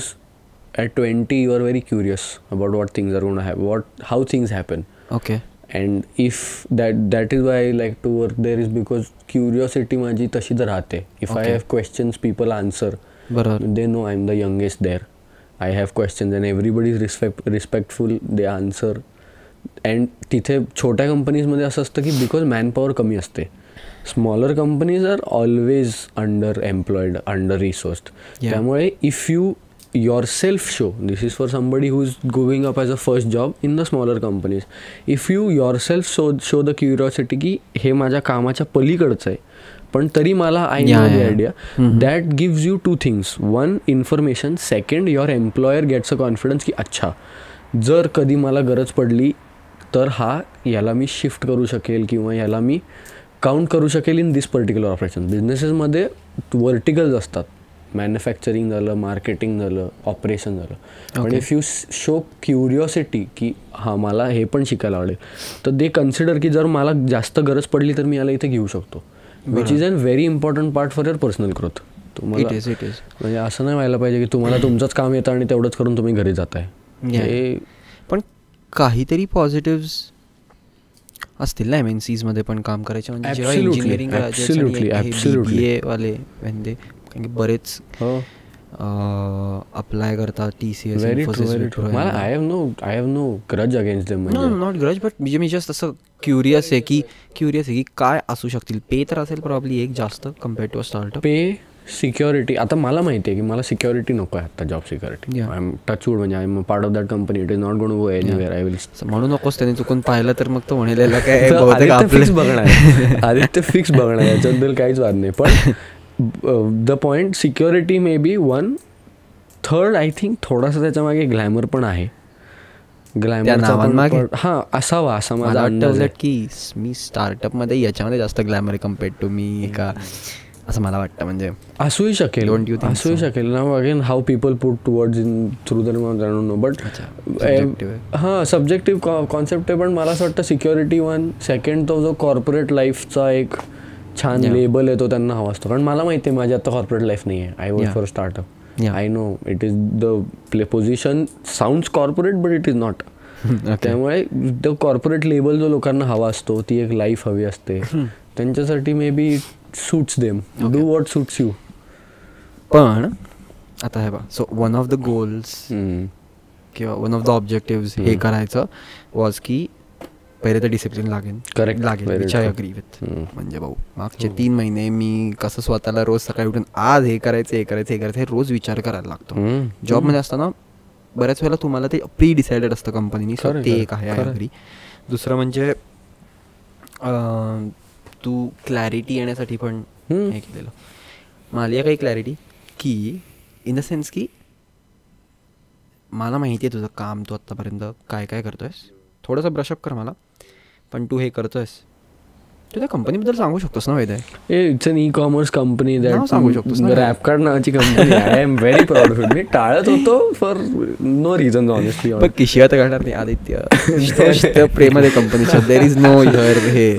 at twenty you are very curious about what things are gonna hap, what how things happen. Okay. And if that that is why I like to work there is because curiosity माझी तशी तर राहते. If okay. I have questions, people answer. बराबर. They know I'm the youngest there. I have questions and everybody is respect, respectful. They answer. And तिथे छोट्या कंपनीजमध्ये असं असतं की बिकॉज मॅनपॉवर कमी असते. Smaller companies are always under employed, under resourced. त्यामुळे if you yourself show, this is for somebody who is going up as a first job in the smaller companies, if you yourself show, show the curiosity की हे माझ्या कामाच्या पलीकडचं आहे पण तरी मला I know the idea, that gives you two things. One, information. Second, your employer gets a confidence की अच्छा जर कधी मला गरज पडली तर हा याला मी शिफ्ट करू शकेल किंवा याला मी काउंट करू शकेल इन दिस पर्टिक्युलर ऑपरेशन. बिझनेसेसमध्ये वर्टिकल्स असतात, मॅन्युफॅक्चरिंग झालं, मार्केटिंग झालं, ऑपरेशन झालं, पण इफ यू शो क्युरिओसिटी की हां मला हे पण शिकायला आवडेल तर दे कन्सिडर की जर मला जास्त गरज पडली तर मी याला इथे घेऊ शकतो, which is an very important part for your personal growth. तुम्हाला म्हणजे असं नाही व्हायला पाहिजे की तुम्हाला तुमचंच काम येतं आणि तेवढंच करून तुम्ही घरी जाताय. हे पण काहीतरी पॉझिटिव्ह असतील ना एम एन सीजमध्ये पण काम करायचे म्हणजे इंजिनिअरिंग वाले म्हणजे बरेच अप्लाय करतात T C S. I have no I have no grudge against them. Not grudge, but म्हणजे मी जस्ट असं क्युरियस आहे की क्युरियस आहे की काय असू शकतील. पे तर असेल प्रॉब्ली एक जास्त compared to a startup. Pay, security. आता मला माहिती आहे की मला सिक्युरिटी नको आहे आता, job security. I am touch wood, म्हणजे I am part of that company, it is not going to go anywhere. I will म्हणू नकोस, त्याने चुकून पाहिलं तर मग तो म्हणलेला काय बघणार, आदित्य फिक्स बघणार, याच्याबद्दल काहीच वाद नाही. पण the point security may be one. Third, I think थोडासा त्याच्यामागे ग्लॅमर पण आहे. ग्लॅमर हां असावा असा माझा अंदाज आहे की मी स्टार्टअपमध्ये याच्यामध्ये जास्त ग्लॅमर कम्पेअर्ड टू मी का असं मला वाटतं. म्हणजे असूही शकेल असूही शकेल ना, again how people put words in through the mouth, I don't know, but हां सब्जेक्टिव्ह कॉन्सेप्ट आहे. पण मला असं वाटतं सिक्युरिटी वन. सेकंड, तो जो कॉर्पोरेट लाईफचा एक छान लेबल आहे तो त्यांना हवा असतो, कारण मला माहिती आहे माझी आता कॉर्पोरेट लाईफ नाही आहे. I work for startup, I know it is the play position sounds corporate but it is not. त्यामुळे द कॉर्पोरेट लेबल जो लोकांना हवा असतो ती एक लाईफ हवी असते त्यांच्यासाठी, maybe it suits them, do what suits you. पण आता हे बघ, so one of the goals किंवा वन ऑफ द ऑब्जेक्टिव्ह हे करायचं वॉज की पहिले तर डिसिप्लिन लागेल. करेक्ट, लागेल. Which I agree with. म्हणजे भाऊ मागचे तीन महिने मी कसं स्वतःला रोज सकाळी उठून आज हे करायचं हे करायचं हे करायचं हे रोज विचार करायला लागतो. जॉबमध्ये असताना बऱ्याच वेळेला तुम्हाला ते प्री डिसाइडेड असतं कंपनीनी, ते एक आहे. I agree. दुसरं म्हणजे तू क्लॅरिटी येण्यासाठी पण है कि ले लो मालिया काही क्लॅरिटी की इन द सेन्स की मला माहिती आहे तुझं काम, तू आत्तापर्यंत काय काय करतो आहेस, थोडंसं ब्रशअप कर मला, पण तू हे करतो आहेस, तू त्या कंपनीबद्दल सांगू शकतोस ना Vaidya? It's an e commerce company that सांगू शकतोस ना, रॅप कार्ट नावाची company. I am very proud of it. मी टाळत होतो फॉर नो रिझन ऑनेस्टली, पण किशिया तर करणार नाही आदित्य. प्रेमदे कंपनीच्या देयर इज नो हिअर हे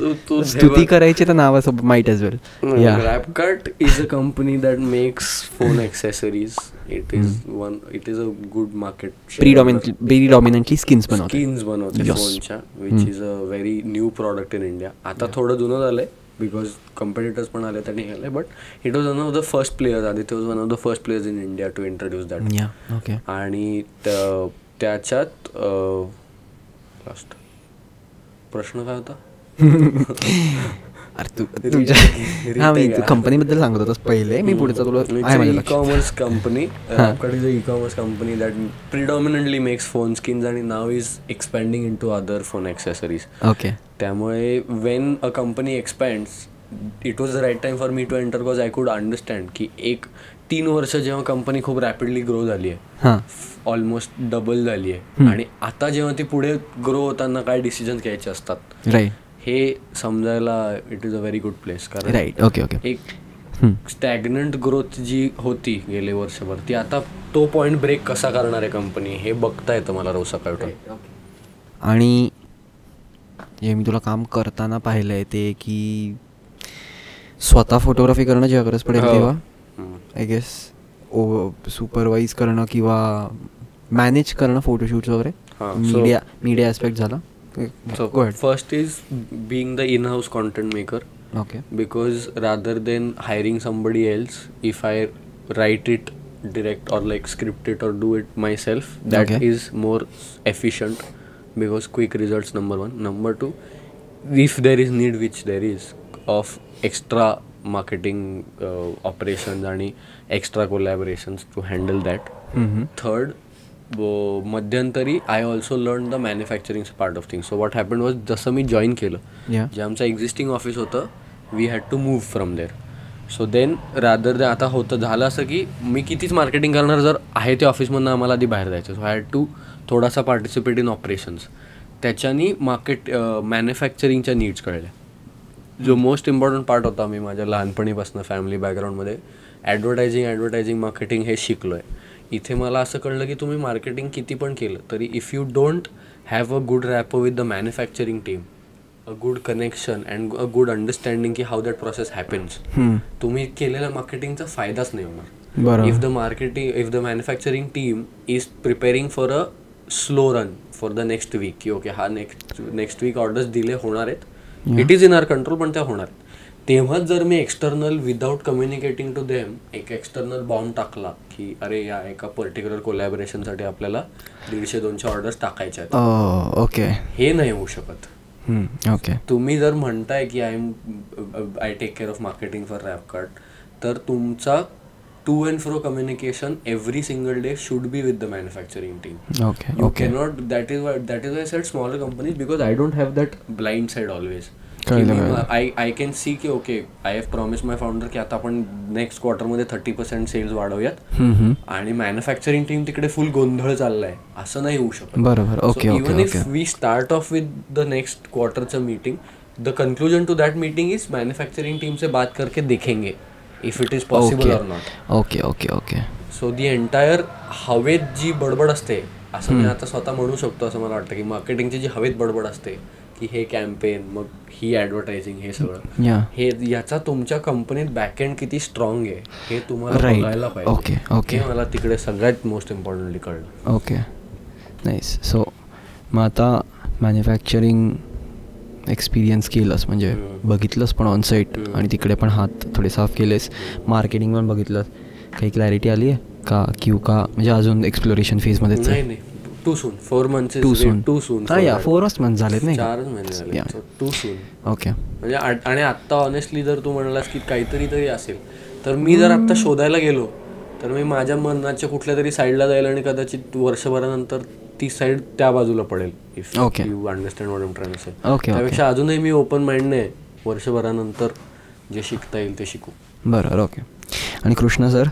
स्तुती करायची तर नावासोबत might as well. Yeah rap cart is a company that makes phone accessories. It is mm. one. It is a good market. Predominantly, predominantly skins बनवते. Skins बनवते फोनच्या, which mm. is a very new product in India. आता थोडं जुनं झालंय because competitors पण आले त्यांनी आले, but it was one of the first players. Aditya was one of the first players in India to introduce that. Yeah. Okay. आणि त्याच्यात last प्रश्न काय होता? अरे तू तुझ्या हां मी कंपनीबद्दल सांगत होतास पहिले, मी पुढे तुला ई कॉमर्स कंपनी आपल्याकडे जो e commerce company that predominantly makes phone skins आणि नाव is expanding into other phone accessories. Okay. त्यामुळे when a company expands it was the right time for me to enter because I could understand की एक तीन वर्ष जेव्हा company खूप rapidly grow झाली आहे, ऑलमोस्ट डबल झाली आहे, आणि आता जेव्हा ती पुढे ग्रो होताना काय डिसिजन्स घ्यायचे असतात हे समजायला it is a very good place. कारण राईट. Okay okay. एक स्टॅग्नंट ग्रोथ जी होती गेले वर्षभर ती आता तो पॉईंट ब्रेक कसा करणार आहे कंपनी हे बघता येतं मला रोज सकाळी उठून. आणि जे मी तुला काम करताना पाहिलं आहे ते की स्वतः फोटोग्राफी करणं जेव्हा गरज पडेल तेव्हा आय गेस ओ सुपरवाईज करणं किंवा मॅनेज करणं फोटोशूट्स वगैरे मीडिया मीडिया ॲस्पेक्ट झाला. So first is being the in-house content maker. Okay. Because rather than hiring somebody else, if I write it direct or like script it or do it myself, that okay. is more efficient because quick results number one. Number two, if there is need, which there is, of extra marketing uh, operations and extra collaborations to handle that. Mm-hmm. Third, मध्यंतरी I also learn the manufacturing part of thing. So what happen was जसं मी join केलं जे आमचं existing office होतं we had to move from there. So then rather than आता होतं झालं असं की मी कितीच मार्केटिंग करणार जर आहे त्या ऑफिसमधनं आम्हाला आधी बाहेर जायचं. सो आय हॅड टू थोडासा पार्टिसिपेट इन ऑपरेशन्स. त्याच्यानी मार्केट मॅन्युफॅक्चरिंगच्या नीड्स कळल्या. जो मोस्ट इम्पॉर्टंट पार्ट होता मी माझ्या लहानपणीपासून फॅमिली बॅकग्राऊंडमध्ये ॲडव्हर्टायझिंग ॲडव्हर्टायझिंग मार्केटिंग हे शिकलो आहे. इथे मला असं कळलं की तुम्ही मार्केटिंग किती पण केलं तरी if you don't have a good rapport with the manufacturing team, a good connection and a good understanding की हाऊ दॅट प्रोसेस हॅपन्स, तुम्ही केलेल्या मार्केटिंगचा फायदाच नाही होणार. If the marketing if the manufacturing team is preparing for a slow run for the next week की okay हा next next week orders delay होणार आहेत, it is in our control पण त्या होणार, तेव्हाच जर मी external without communicating to them एक एक्सटर्नल बॉम्ब टाकला की अरे या एका पर्टिक्युलर कोलॅबोरेशनसाठी आपल्याला दीडशे दोनशे ऑर्डर्स टाकायच्या आहेत, ओके हे नाही होऊ शकत. ओके. तुम्ही जर म्हणताय की I am I take care of marketing for rap cart तर तुमचा to and fro communication every single day should be with the manufacturing team. Okay okay. Not that is that is I said smaller companies because I don't have that blind side always. I I can see की okay I have promise my founder की आता आपण next क्वार्टरमध्ये thirty percent sales वाढवूयात आणि manufacturing team तिकडे full गोंधळ चाललाय असं नाही होऊ शकत. बरोबर. Okay. Even if we start off with the next क्वार्टरचं meeting the conclusion to that meeting is manufacturing team से बात करके देखेंगे इफ इट इज पॉसिबल और not. Okay okay okay. So the entire हवेत जी बडबड असते असं मी आता स्वतः म्हणू शकतो असं मला वाटतं की मार्केटिंगची जी हवेत बडबड असते की हे कॅम्पेन मग ही ॲडव्हर्टायझिंग हे सगळं हे याचा तुमच्या कंपनीत बॅकएंड किती स्ट्रॉंग आहे हे तुम्हाला बघायला पाहिजे. Okay okay. मला तिकडे सगळ्यात मोस्ट इम्पॉर्टंटली कळलं. Okay nice. सो मग आता मॅन्युफॅक्चरिंग एक्सपिरियन्स केलंस म्हणजे बघितलंस पण ऑनसाईट आणि तिकडे पण हात थोडे साफ केलेस, मार्केटिंग पण बघितलंस, काही क्लॅरिटी आली आहे का किंवा का म्हणजे अजून एक्सप्लोरेशन फेजमध्येच? नाही नाही too soon. Four months too soon too soon फोरच मंथ झालेत नाही चारच महिने झाले टू सून. ओके. म्हणजे आणि आत्ता ऑनेस्टली जर तू म्हणालास की काहीतरी तरी असेल तर मी जर आत्ता शोधायला गेलो तर मी माझ्या मनाच्या कुठल्या तरी साईडला जाईल आणि कदाचित वर्षभरानंतर ती साईड त्या बाजूला पडेल. If you understand what I am trying to say. Okay. त्यापेक्षा अजूनही मी ओपन माइंडने वर्षभरानंतर जे शिकता येईल ते शिकू. बरोबर. ओके. आणि कृष्णा सर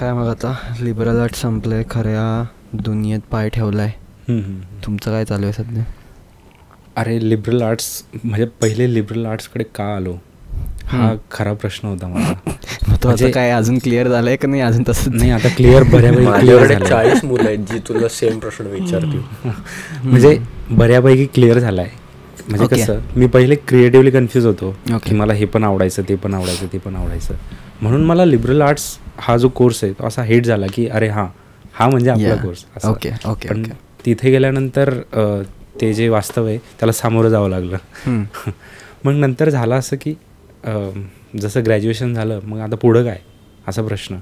काय मग आता लिबरल आर्ट संपले, खऱ्या दुनियेत पाय ठेवलाय, तुमचं काय चालू आहे सध्या? अरे लिबरल आर्ट्स म्हणजे पहिले लिबरल आर्ट्सकडे का आलो हा खरा प्रश्न होता मला. तो आता काय अजून क्लिअर झालंय का नाही? अजून तसं नाही, आता क्लिअर बऱ्यापैकी क्लिअर. चाळीस मुलं आहेत जी तुला सेम प्रश्न विचारतील, म्हणजे बऱ्यापैकी क्लिअर झाला आहे. म्हणजे कसं मी पहिले क्रिएटिव्हली कन्फ्यूज होतो की मला हे पण आवडायचं ते पण आवडायचं ते पण आवडायचं, म्हणून मला लिबरल आर्ट्स हा जो कोर्स आहे तो असा हिट झाला की अरे हां हा म्हणजे आपला कोर्स. Okay okay. पण तिथे गेल्यानंतर ते जे वास्तव आहे त्याला सामोरं जावं लागलं. मग नंतर झालं असं की जसं ग्रॅज्युएशन झालं मग आता पुढं काय असा प्रश्न,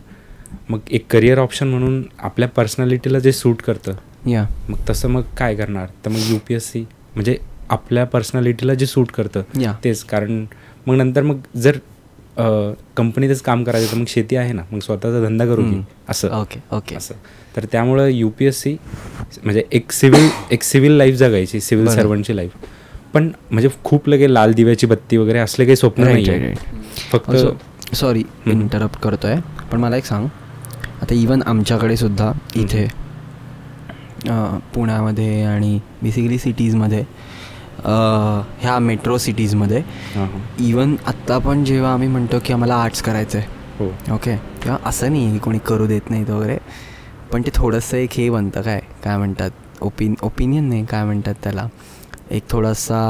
मग एक करिअर ऑप्शन म्हणून आपल्या पर्सनॅलिटीला जे सूट करतं या मग तसं मग काय करणार, तर मग यू पी एस सी म्हणजे आपल्या पर्सनॅलिटीला जे सूट करतं तेच. कारण मग नंतर मग जर कंपनीतच काम करायचं तर मग शेती आहे ना, मग स्वतःचा धंदा करू की असं. Okay okay. असं तर त्यामुळं यू पी एस सी म्हणजे एक सिव्हिल एक सिव्हिल लाईफ जगायची, सिव्हिल सर्वंटची लाईफ. पण म्हणजे खूप लगे लाल दिव्याची बत्ती वगैरे असले काही स्वप्न नाही आहे फक्त. सॉरी इंटरप्ट करतो आहे, पण मला एक सांग आता इवन आमच्याकडे सुद्धा इथे पुण्यामध्ये आणि बेसिकली सिटीजमध्ये ह्या मेट्रो सिटीजमध्ये इवन आत्ता पण जेव्हा आम्ही म्हणतो की आम्हाला आर्ट्स करायचं आहे ओके, तेव्हा असं नाही की कोणी करू देत नाहीत वगैरे, पण ते थोडंसं एक हे बनतं काय काय म्हणतात ओपिन ओपिनियन नाही काय म्हणतात त्याला, एक थोडासा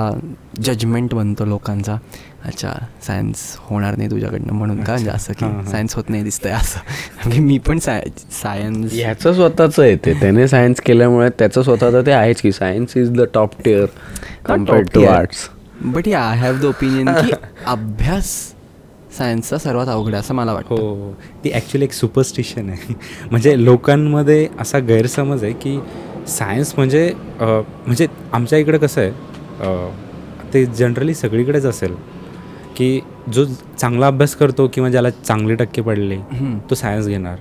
जजमेंट बनतो लोकांचा. अच्छा सायन्स होणार नाही तुझ्याकडनं म्हणून का जास्त की सायन्स होत नाही दिसतंय असं. म्हणजे मी पण साय सायन्स ह्याचं स्वतःचं येते, त्याने सायन्स केल्यामुळे त्याचं स्वतःचं ते आहेच की science is the top tier compared to arts. But yeah I have the opinion की अभ्यास सायन्सचा सर्वात अवघड असं मला वाटतं. हो ती ॲक्च्युली एक सुपरस्टिशन आहे. म्हणजे लोकांमध्ये असा गैरसमज आहे की सायन्स म्हणजे म्हणजे आमच्या इकडे कसं आहे ते जनरली सगळीकडेच असेल की जो चांगला अभ्यास करतो किंवा ज्याला चांगले टक्के पडले तो सायन्स घेणार,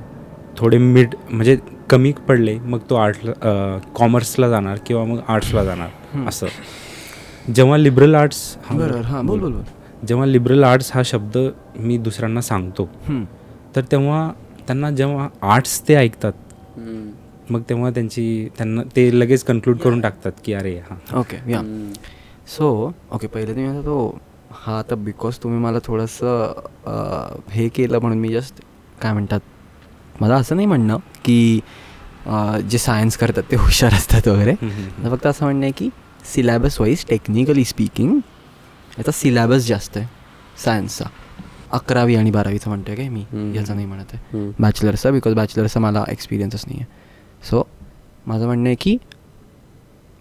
थोडे मिड म्हणजे कमी पडले मग तो आर्टला कॉमर्सला जाणार किंवा मग आर्ट्सला जाणार असं. जेव्हा लिबरल आर्ट्स बरोबर जेव्हा लिबरल आर्ट्स हा शब्द मी दुसऱ्यांना सांगतो तर तेव्हा त्यांना जेव्हा आर्ट्स ते ऐकतात मग तेव्हा त्यांची त्यांना ते लगेच कन्क्लूड करून टाकतात की अरे हां ओके या सो ओके. पहिले तुम्ही म्हणता तो हा तर बिकॉज तुम्ही मला थोडंसं हे केलं म्हणून मी जस्ट काय म्हणतात मला असं नाही म्हणणं की जे सायन्स करतात ते हुशार असतात वगैरे, फक्त असं म्हणणं आहे की सिलॅबस वाईज टेक्निकली स्पीकिंग याचा सिलॅबस जास्त आहे सायन्सचा, अकरावी आणि बारावीचा म्हणतो आहे काय मी, याचा नाही म्हणत आहे बॅचलर्सचा, बिकॉज बॅचलर्सचा मला एक्सपिरियन्सच नाही आहे. सो माझं म्हणणं आहे की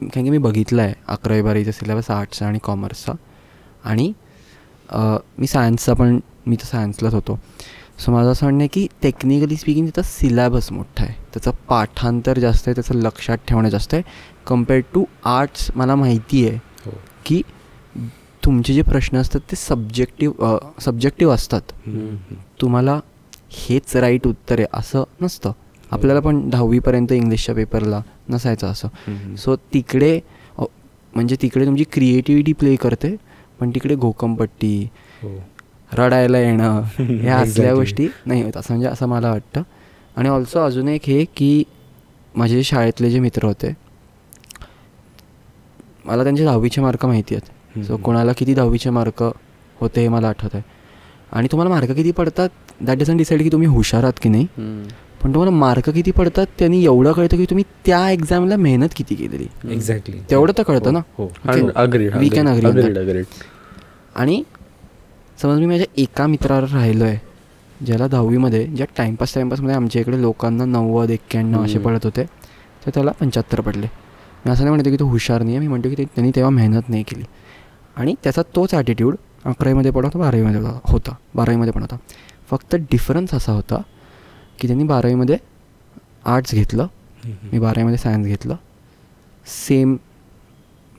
कारण की मी बघितलं आहे अकरावी बारावीचा सिलेबस आर्ट्सचा आणि कॉमर्सचा, आणि मी सायन्सचा पण मी तर सायन्सलाच होतो. सो माझं असं म्हणणं आहे की टेक्निकली स्पीकिंग त्याचा सिलॅबस मोठा आहे, त्याचं पाठांतर जास्त आहे, त्याचं लक्षात ठेवणं जास्त आहे कम्पेअर्ड टू आर्ट्स. मला माहिती आहे की तुमचे जे प्रश्न असतात ते सब्जेक्टिव्ह सब्जेक्टिव्ह असतात, तुम्हाला हेच राईट उत्तर आहे असं नसतं. आपल्याला पण दहावीपर्यंत इंग्लिशच्या पेपरला नसायचं असं. सो तिकडे म्हणजे तिकडे तुमची क्रिएटिव्हिटी प्ले करते, पण तिकडे घोकमपट्टी रडायला येणं ह्या असल्या गोष्टी नाही होत असं म्हणजे असं मला वाटतं. आणि ऑल्सो अजून एक हे की माझे शाळेतले जे मित्र होते मला त्यांचे दहावीचे मार्क माहिती आहेत, सो कोणाला किती दहावीचे मार्क होते हे मला आठवत आहे. आणि तुम्हाला मार्क किती पडतात दॅट डजंट डिसाईड की तुम्ही हुशार आहात की नाही, पण तुम्हाला मार्क किती पडतात त्यांनी एवढं कळतं की तुम्ही त्या एक्झामला मेहनत किती केलेली. एक्झॅक्टली तेवढं तर कळतं ना. We can agree. आणि समज मी माझ्या एका मित्रावर राहिलो आहे ज्याला दहावीमध्ये ज्या टाईमपास टाईमपासमध्ये आमच्या इकडे लोकांना नव्वद एक्क्याण्णव असे पडत होते तर त्याला पंच्याहत्तर पडले. मी असं नाही म्हणतो की तो हुशार नाही आहे, मी म्हणतो की त्यांनी तेव्हा मेहनत नाही केली. आणि त्याचा तोच ॲटिट्यूड अकरावीमध्ये पण होता बारावीमध्ये होता बारावीमध्ये पण होता, फक्त डिफरन्स असा होता की त्यांनी बारावीमध्ये आर्ट्स घेतलं, मी बारावीमध्ये सायन्स घेतलं, सेम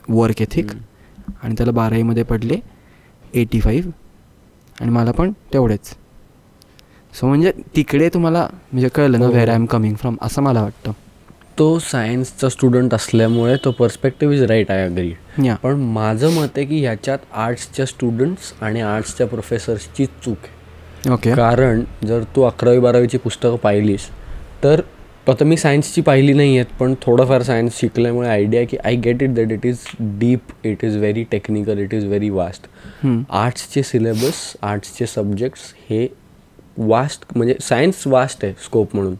वर्क एथिक, आणि त्याला बारावीमध्ये पडले एटी फाईव्ह आणि मला पण तेवढेच. सो म्हणजे तिकडे तुम्हाला म्हणजे कळलं ना where I am coming from असं मला वाटतं. तो सायन्सचा स्टुडंट असल्यामुळे तो perspective is right. I agree. पण माझं मत आहे की ह्याच्यात आर्ट्सच्या स्टुडंट्स आणि आर्ट्सच्या प्रोफेसर्सची चूक आहे. ओके. कारण जर तू अकरावी बारावीची पुस्तकं पाहिलीस तर आता मी सायन्सची पाहिली नाही आहेत, पण थोडंफार सायन्स शिकल्यामुळे आयडिया की I get it that it is deep, it is very technical, it is very vast. आर्ट्सचे सिलेबस, आर्ट्सचे सब्जेक्ट्स हे वास्ट, म्हणजे सायन्स वास्ट आहे स्कोप म्हणून,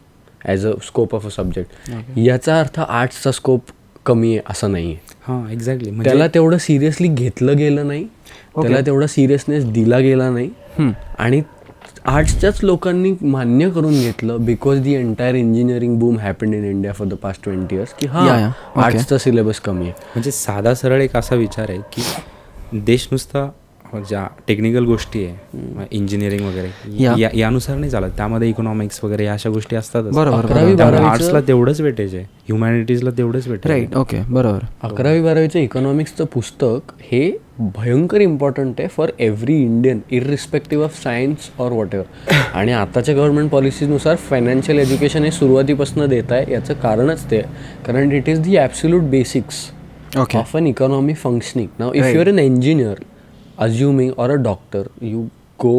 as a scope of a subject. याचा अर्थ आर्ट्सचा स्कोप कमी आहे असं नाही आहे. हां, एक्झॅक्टली. त्याला तेवढं सिरियसली घेतलं गेलं नाही, त्याला तेवढा सिरियसनेस दिला गेला नाही आणि आर्ट्सच्याच लोकांनी मान्य करून घेतलं because the entire engineering boom happen in India for the past twenty years की हां आर्ट्सचा सिलेबस कमी आहे. म्हणजे साधा सरळ एक असा विचार आहे की देश नुसता ज्या टेक्निकल गोष्टी आहे इंजिनिअरिंग वगैरे यानुसार नाही चालत, त्यामध्ये इकॉनॉमिक्स वगैरे या अशा गोष्टी असतात. बरोबर. आर्ट्सला तेवढंच वेटेज आहे, ह्युमॅनिटीजला तेवढंच वेटेज. राईट. ओके. बरोबर. अकरावी बारावीचं इकॉनॉमिक्सचं पुस्तक हे भयंकर इम्पॉर्टंट आहे for every Indian irrespective of science or whatever. आणि आताच्या गव्हर्नमेंट पॉलिसीनुसार फायनान्शियल एज्युकेशन हे सुरुवातीपासून देत आहे, याचं कारणच ते, कारण it is the absolute basics of an economy functioning. Now if you are an engineer assuming or a doctor, you go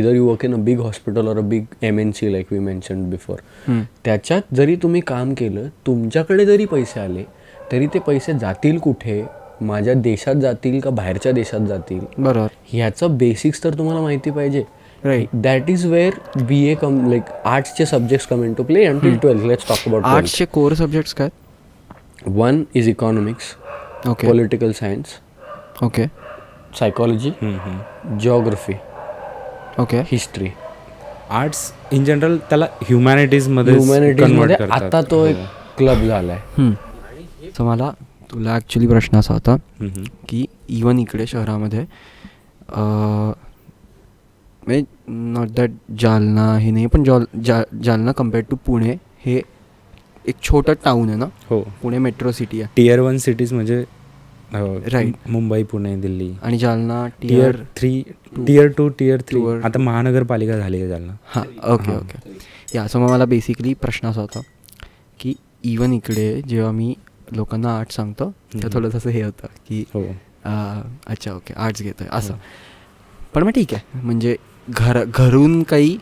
either you work in a big hospital or a big M N C like we mentioned before. त्याच्यात जरी तुम्ही काम केलं, तुमच्याकडे जरी पैसे आले तरी ते पैसे जातील कुठे, माझ्या देशात जातील का बाहेरच्या देशात जातील, बरोबर, ह्याचं बेसिक्स तर तुम्हाला माहिती पाहिजे. Right. That is where B A come like आर्ट्सचे subjects come in to play until twelfth. Let's talk about आर्ट्सचे कोर सब्जेक्ट्स काय. One is economics, okay, political science, okay, psychology, geography, okay, history. Arts in general त्याला ह्युमॅनिटीजमध्ये ह्युमॅनिटीजमध्ये आता तो एक club झाला आहे. सो मला तुला ॲक्च्युली प्रश्न असा होता की इवन इकडे शहरामध्ये म्हणजे नॉट दॅट जालना हे नाही, पण जॉल जा जालना कम्पेअर्ड टू पुणे हे एक छोटं टाऊन आहे ना. हो. पुणे मेट्रो सिटी आहे, टीयर वन सिटीज म्हणजे राईट, मुंबई, पुणे, दिल्ली आणि Jalna tier three, tier two, tier three, आता महानगरपालिका झाली आहे जालना. हां. ओके. ओके. या सो मला बेसिकली प्रश्न असा होता की इवन इकडे जेव्हा मी लोकांना आर्ट सांगतो तेव्हा थोडं तसं हे होतं की अच्छा ओके आर्ट्स घेतो आहे असं, पण मग ठीक आहे म्हणजे घर घरून काही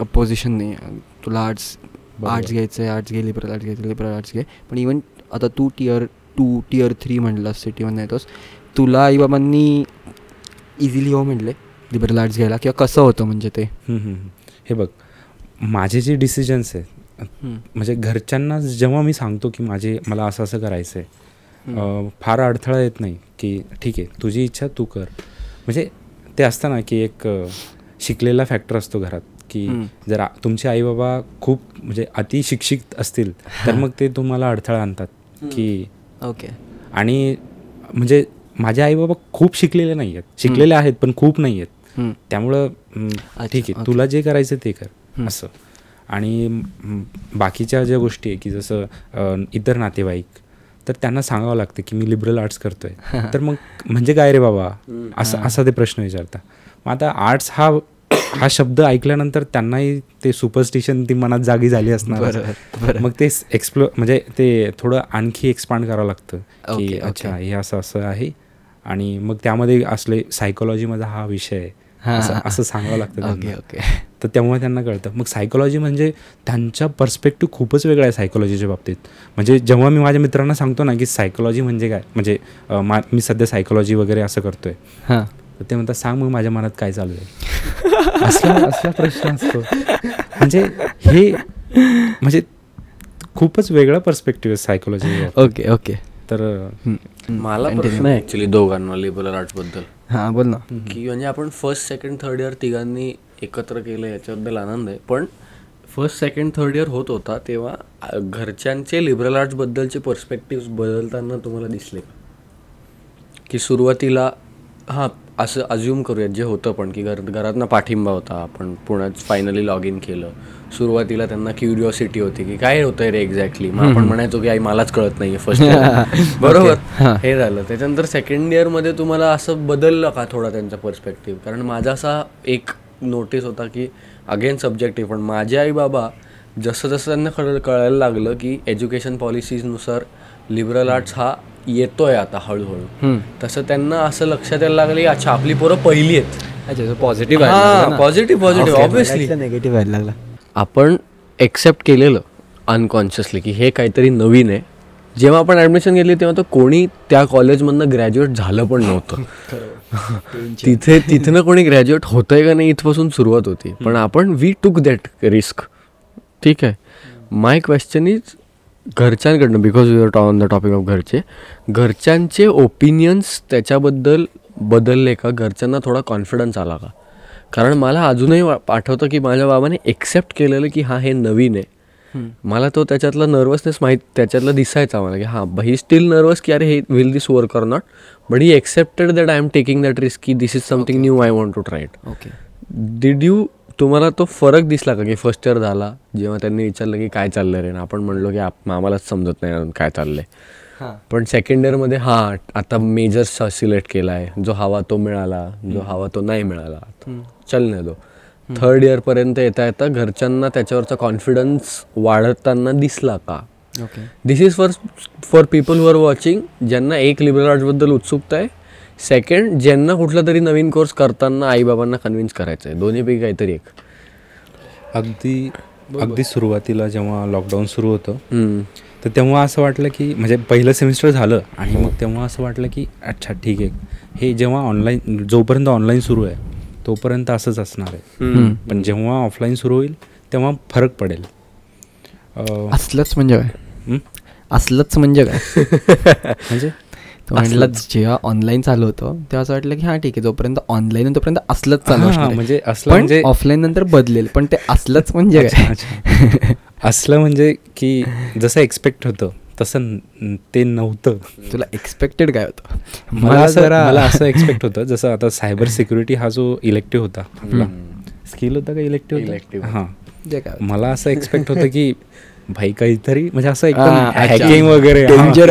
अपोजिशन नाही आहे, तुला आर्ट्स आर्ट्स घ्यायचं आहे, आर्ट्स घे, लिबरल आर्ट्स घ्यायचं, लिबरल आर्ट्स घे. पण इवन आता तू टियर टू टियर थ्री म्हटलंस, सिटीमध्ये येतोस, तुला आईबाबांनी इझिली हो म्हटले लिबरल आर्ट्स घ्यायला किंवा कसं होतं म्हणजे ते. हे बघ माझे जे डिसिजन्स आहेत म्हणजे घरच्यांना जेव्हा मी सांगतो की माझे मला असं असं करायचं आहे, फार अडथळा येत नाही की ठीक आहे तुझी इच्छा तू कर. म्हणजे ते असतं ना की एक शिकलेला फॅक्टर असतो घरात की जर तुमचे आईबाबा खूप म्हणजे अतिशिक्षित असतील तर मग ते तुम्हाला अडथळा आणतात की ओके. आणि म्हणजे माझे आईबाबा खूप शिकलेले नाही आहेत, शिकलेले आहेत पण खूप नाही आहेत, त्यामुळं ठीक आहे तुला जे करायचं ते कर असं. आणि बाकीच्या ज्या गोष्टी आहे की जसं इतर नातेवाईक तर त्यांना सांगावं लागतं की मी लिबरल आर्ट्स करतोय तर मग म्हणजे काय रे बाबा असं असा ते प्रश्न विचारता. मग आता आर्ट्स हा हा शब्द ऐकल्यानंतर त्यांनाही ते सुपरस्टिशन ती मनात जागी झाली असणार, मग ते एक्सप्लो म्हणजे ते थोडं आणखी एक्सपांड करावं लागतं की अच्छा हे असं असं आहे आणि मग त्यामध्ये असले सायकोलॉजीमध्ये हा विषय आहे असं सांगावं लागतं तर त्यामुळे त्यांना कळतं. मग सायकोलॉजी म्हणजे त्यांचा पर्स्पेक्टिव्ह खूपच वेगळा आहे सायकोलॉजीच्या बाबतीत. म्हणजे जेव्हा मी माझ्या मित्रांना सांगतो ना की सायकोलॉजी म्हणजे काय, म्हणजे मी सध्या सायकोलॉजी वगैरे असं करतोय हां, तर ते म्हणतात सांग मग माझ्या मनात काय चालू आहे असला असला प्रश्न असतो. म्हणजे हे म्हणजे खूपच वेगळा पर्स्पेक्टिव्ह सायकोलॉजी. ओके. ओके. तर मला प्रश्न आहे ॲक्च्युली दोघांना लिबरल आर्टबद्दल. हां बोल ना. की म्हणजे आपण फर्स्ट सेकंड थर्ड इयर तिघांनी एकत्र केलं याच्याबद्दल आनंद आहे, पण फर्स्ट सेकंड थर्ड इयर होत होता तेव्हा घरच्यांचे लिबरल आर्ट्सबद्दलचे पर्स्पेक्टिव्ह बदलताना तुम्हाला दिसले की सुरुवातीला हां असं अज्युम करूयात जे होतं पण की घर घरातनं पाठिंबा होता, आपण पुण्यात फायनली लॉग इन केलं, सुरुवातीला त्यांना क्युरिओसिटी होती की काय होतंय रे एक्झॅक्टली, मग आपण म्हणायचो की आई मलाच कळत नाही फर्स्ट इयर बरोबर हे झालं. त्याच्यानंतर सेकंड इयरमध्ये तुम्हाला असं बदललं का थोडा त्यांचा पर्स्पेक्टिव्ह, कारण माझा असा एक नोटीस होता की अगेन सब्जेक्टिव्ह पण माझे आई बाबा जसं जसं त्यांना कळ कळायला लागलं की एज्युकेशन पॉलिसीजनुसार लिबरल आर्ट्स हा येतोय आता हळूहळू, तसं त्यांना असं लक्षात यायला लागले अच्छा आपली पोरं पहिली आहेत. Positive positive positive obviously negative व्हायला लागला. आपण एक्सेप्ट केलेलं अनकॉन्शियसली की हे काहीतरी नवीन आहे. जेव्हा आपण ॲडमिशन घेतली तेव्हा तर कोणी त्या कॉलेजमधनं ग्रॅज्युएट झालं पण नव्हतं. तिथे तिथनं कोणी ग्रॅज्युएट होतंय का नाही इथपासून सुरुवात होती. पण आपण वी टूक दॅट रिस्क. ठीक आहे. माय क्वेश्चन इज घरच्यांकडनं, because we are on the topic of घरचे, घरच्यांचे ओपिनियन्स त्याच्याबद्दल बदलले का? घरच्यांना थोडा कॉन्फिडन्स आला का? कारण मला अजूनही आठवतं की माझ्या बाबाने एक्सेप्ट केलेलं की हा हे नवीन आहे. मला तो त्याच्यातला नर्वसनेस माहीत त्याच्यातला दिसायचा मला की हां ही स्टील नर्वस की अरे हे will this work or not, but he accepted that I am taking that risk की this is something new I want to try it. Okay. Did you, तुम्हाला तो फरक दिसला का की फर्स्ट इयर झाला जेव्हा त्यांनी विचारलं की काय चाललं रे, आपण म्हणलो की आम्हालाच समजत नाही काय चाललंय, पण सेकंड इयरमध्ये हां आता मेजर्स सिलेक्ट केला आहे, जो हवा तो मिळाला, जो हवा तो नाही मिळाला चल नाही दो. थर्ड इयरपर्यंत येता येता घरच्यांना त्याच्यावरचा कॉन्फिडन्स वाढताना दिसला का? Okay. This is for for people who are watching, ज्यांना एक लिबरल आर्ट्सबद्दल उत्सुकता आहे, सेकंड ज्यांना कुठला तरी नवीन कोर्स करताना आईबाबांना कन्व्हिन्स करायचं आहे, दोन्हीपैकी काहीतरी एक. अगदी अगदी सुरुवातीला जेव्हा लॉकडाऊन सुरू होतं तर तेव्हा असं वाटलं की म्हणजे पहिलं सेमिस्टर झालं आणि मग तेव्हा असं वाटलं की अच्छा ठीक आहे, हे जेव्हा ऑनलाईन जोपर्यंत ऑनलाईन सुरू आहे तोपर्यंत असंच असणार आहे, पण जेव्हा ऑफलाईन सुरू होईल तेव्हा फरक पडेल. असलंच म्हणजे काय असलंच म्हणजे काय म्हणजे असलंच जेव्हा ऑनलाईन चालू होतं तेव्हा असं वाटलं की हां ठीक आहे, जोपर्यंत ऑनलाईन तोपर्यंत असलंच चालू असणार, म्हणजे असलं म्हणजे ऑफलाईन नंतर बदलेल, पण ते असलंच म्हणजे काय? असलं म्हणजे की जसं एक्सपेक्ट होतं तसं ते नव्हतं. तुला एक्सपेक्टेड काय होतं? मला मला असं एक्सपेक्ट होतं जसं आता सायबर सिक्युरिटी हा जो इलेक्टिव्ह होता आपला स्किल होता का इलेक्टिव्ह इलेक्टिव्ह हां, मला असं एक्सपेक्ट होतं की भाई काहीतरी म्हणजे असं एकदम हॅकिंग वगैरे डेंजर.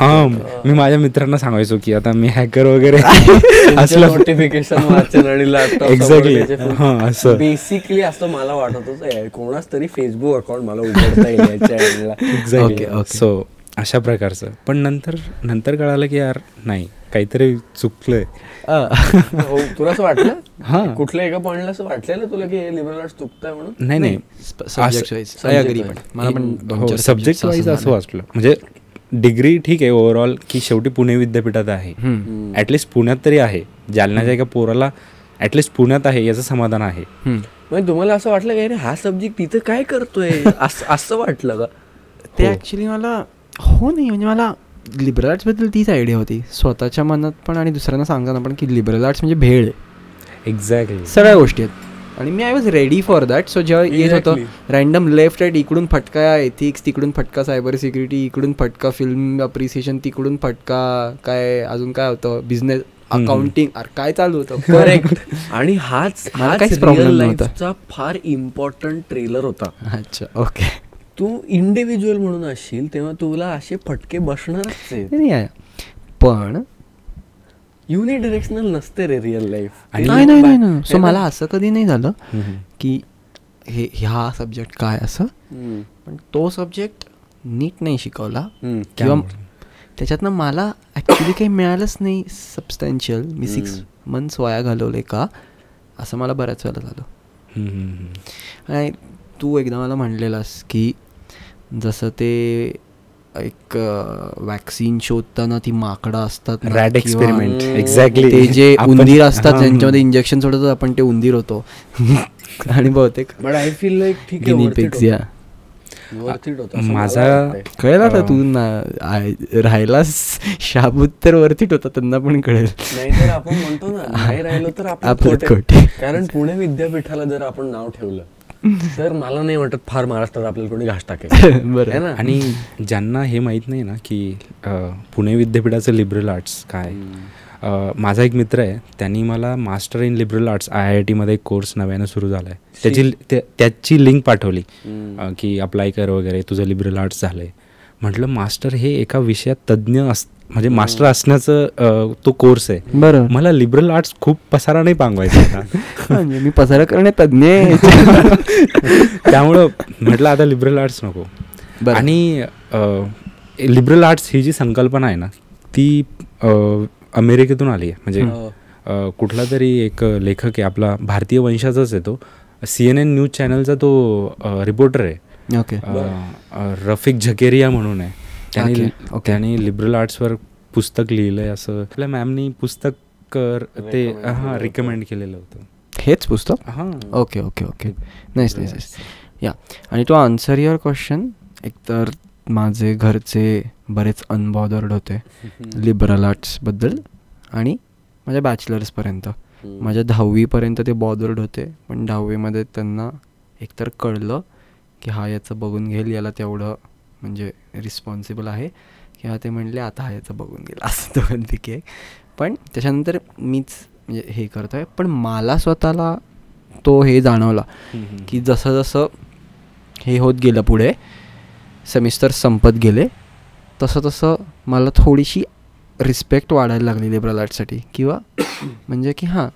हां, मी माझ्या मित्रांना सांगायचो की आता मी हॅकर वगैरे असलं नोटिफिकेशन वाचन आणि लॅपटॉप एक्झॅक्टली हां असं बेसिकली असं मला वाटत होतं कोणाच तरी फेसबुक अकाउंट मला उघडता येईल. एक्झॅक्टली. सो अशा प्रकारचं, पण नंतर नंतर कळालं की यार नाही काहीतरी चुकलंय. तुला असं वाटलं? हां, कुठल्या एका पॉईंटला असं वाटलेलं तुला की लिबरल आर्ट्स चुकतंय म्हणून? नाही नाही, सब्जेक्ट वाईज आय अग्री, पण मला पण सब्जेक्ट वाईज असं वाटलं. म्हणजे डिग्री ठीक आहे ओव्हरऑल की शेवटी पुणे विद्यापीठात आहे, ॲटलिस्ट पुण्यात तरी आहे, जालन्याच्या एका पोराला ॲटलिस्ट पुण्यात आहे याचं समाधान आहे. म्हणजे तुम्हाला असं वाटलं की अरे हा सब्जेक्ट तिथं काय करतोय असं वाटलं का? ते ॲक्च्युली मला हो नाही म्हणजे मला लिबरल आर्ट्सबद्दल तीच आयडिया होती स्वतःच्या मनात पण आणि दुसऱ्यांना सांगताना पण की लिबरल आर्ट्स म्हणजे भेळ आहे. एक्झॅक्टली. सगळ्या गोष्टी आहेत आणि मी I was ready for that. So जेव्हा येत होतं रँडम लेफ्ट राईट, इकडून फटका एथिक्स, तिकडून फटका सायबर सिक्युरिटी, इकडून फटका फिल्म अप्रिसिएशन, तिकडून फटका काय अजून काय होतं बिझनेस अकाउंटिंग काय चालू होतं. करेक्ट. आणि हाच हाच रिअल लाईफचा फार इम्पॉर्टंट ट्रेलर होता. अच्छा. ओके. तू इंडिव्हिज्युअल म्हणून असशील तेव्हा तुला असे फटके बसणारच आहे, पण युनिडिरेक्शनल नसते रे रिअल लाईफ. नाही नाही नाही, सो मला असं कधी नाही झालं की हे ह्या सब्जेक्ट काय असं, पण तो सब्जेक्ट नीट नाही शिकवला किंवा त्याच्यातनं मला ॲक्च्युली काही मिळालंच नाही सबस्टॅन्शियल, मी सिक्स मंथ्स वाया घालवले का असं मला बऱ्याच वेळेला झालं. आणि तू एकदा मला म्हणलेलास की जसं ते एक वॅक्सिन शोधताना ती माकडा असतात, रॅट एक्सपेरिमेंट, एक्झॅक्टली ते जे उंदीर असतात ज्यांच्यामध्ये इंजेक्शन सोडतात आपण ते उंदीर होतो आणि बहुतेक आय फील लाईक ठीक आहे माझा कळला तर तू राहिलास शाबूत तर वरतीट होता त्यांना पण कळेल नाहीतर आपण म्हणतो ना नाही राहिलो तर आपण खोटे. कारण पुणे विद्यापीठाला जर आपण नाव ठेवलं तर मला नाही वाटत फार महाराष्ट्रात आपल्याला कोणी घास टाकेल. बरं आहे ना. आणि ज्यांना हे माहीत नाही ना की पुणे विद्यापीठाचं लिबरल आर्ट्स काय, माझा एक मित्र आहे त्यांनी मला मास्टर इन लिबरल आर्ट्स आय आय टीमध्ये एक कोर्स नव्यानं सुरू झाला आहे त्याची त्याची लिंक पाठवली की अप्लाय कर वगैरे तुझं लिबरल आर्ट्स झालं आहे. म्हटलं मास्टर हे एका विषयात तज्ज्ञ अस म्हणजे मास्टर असण्याचं तो कोर्स आहे. बरं. मला लिबरल आर्ट्स खूप पसारा नाही पांगवायचा, मी पसारा करणे तज्ज्ञ त्यामुळं म्हटलं आता लिबरल आर्ट्स नको. आणि लिबरल आर्ट्स ही जी संकल्पना आहे ना ती अमेरिकेतून आली आहे. म्हणजे कुठला तरी एक लेखक आहे आपला भारतीय वंशाचाच आहे तो, सीएनएन न्यूज चॅनलचा तो रिपोर्टर आहे ओके रफिक झकेरिया म्हणून आहे. त्यांनी त्यांनी लिबरल आर्ट्सवर पुस्तक लिहिलंय असं आपल्या मॅमनी पुस्तक ते हां रिकमेंड केलेलं होतं. हेच पुस्तक हां okay okay okay nice nice yeah. आणि टू आन्सर युअर क्वेश्चन एकतर माझे घरचे बरेच अनबॉदर्ड होते लिबरल आर्ट्सबद्दल आणि माझ्या बॅचलर्सपर्यंत माझ्या दहावीपर्यंत ते बॉदर्ड होते. पण दहावीमध्ये त्यांना एकतर कळलं की हा याचं बघून घेईल याला तेवढं म्हणजे रिस्पॉन्सिबल आहे किंवा ते म्हणले आता हा याचं बघून गेला असं दोघांपैकी एक. पण त्याच्यानंतर मीच म्हणजे हे करतो आहे पण मला स्वतःला तो हे जाणवला की जसं जसं हे होत गेलं पुढे सेमिस्टर संपत गेले तसं तसं मला थोडीशी रिस्पेक्ट वाढायला लागली लिबरल आर्टसाठी किंवा म्हणजे की हां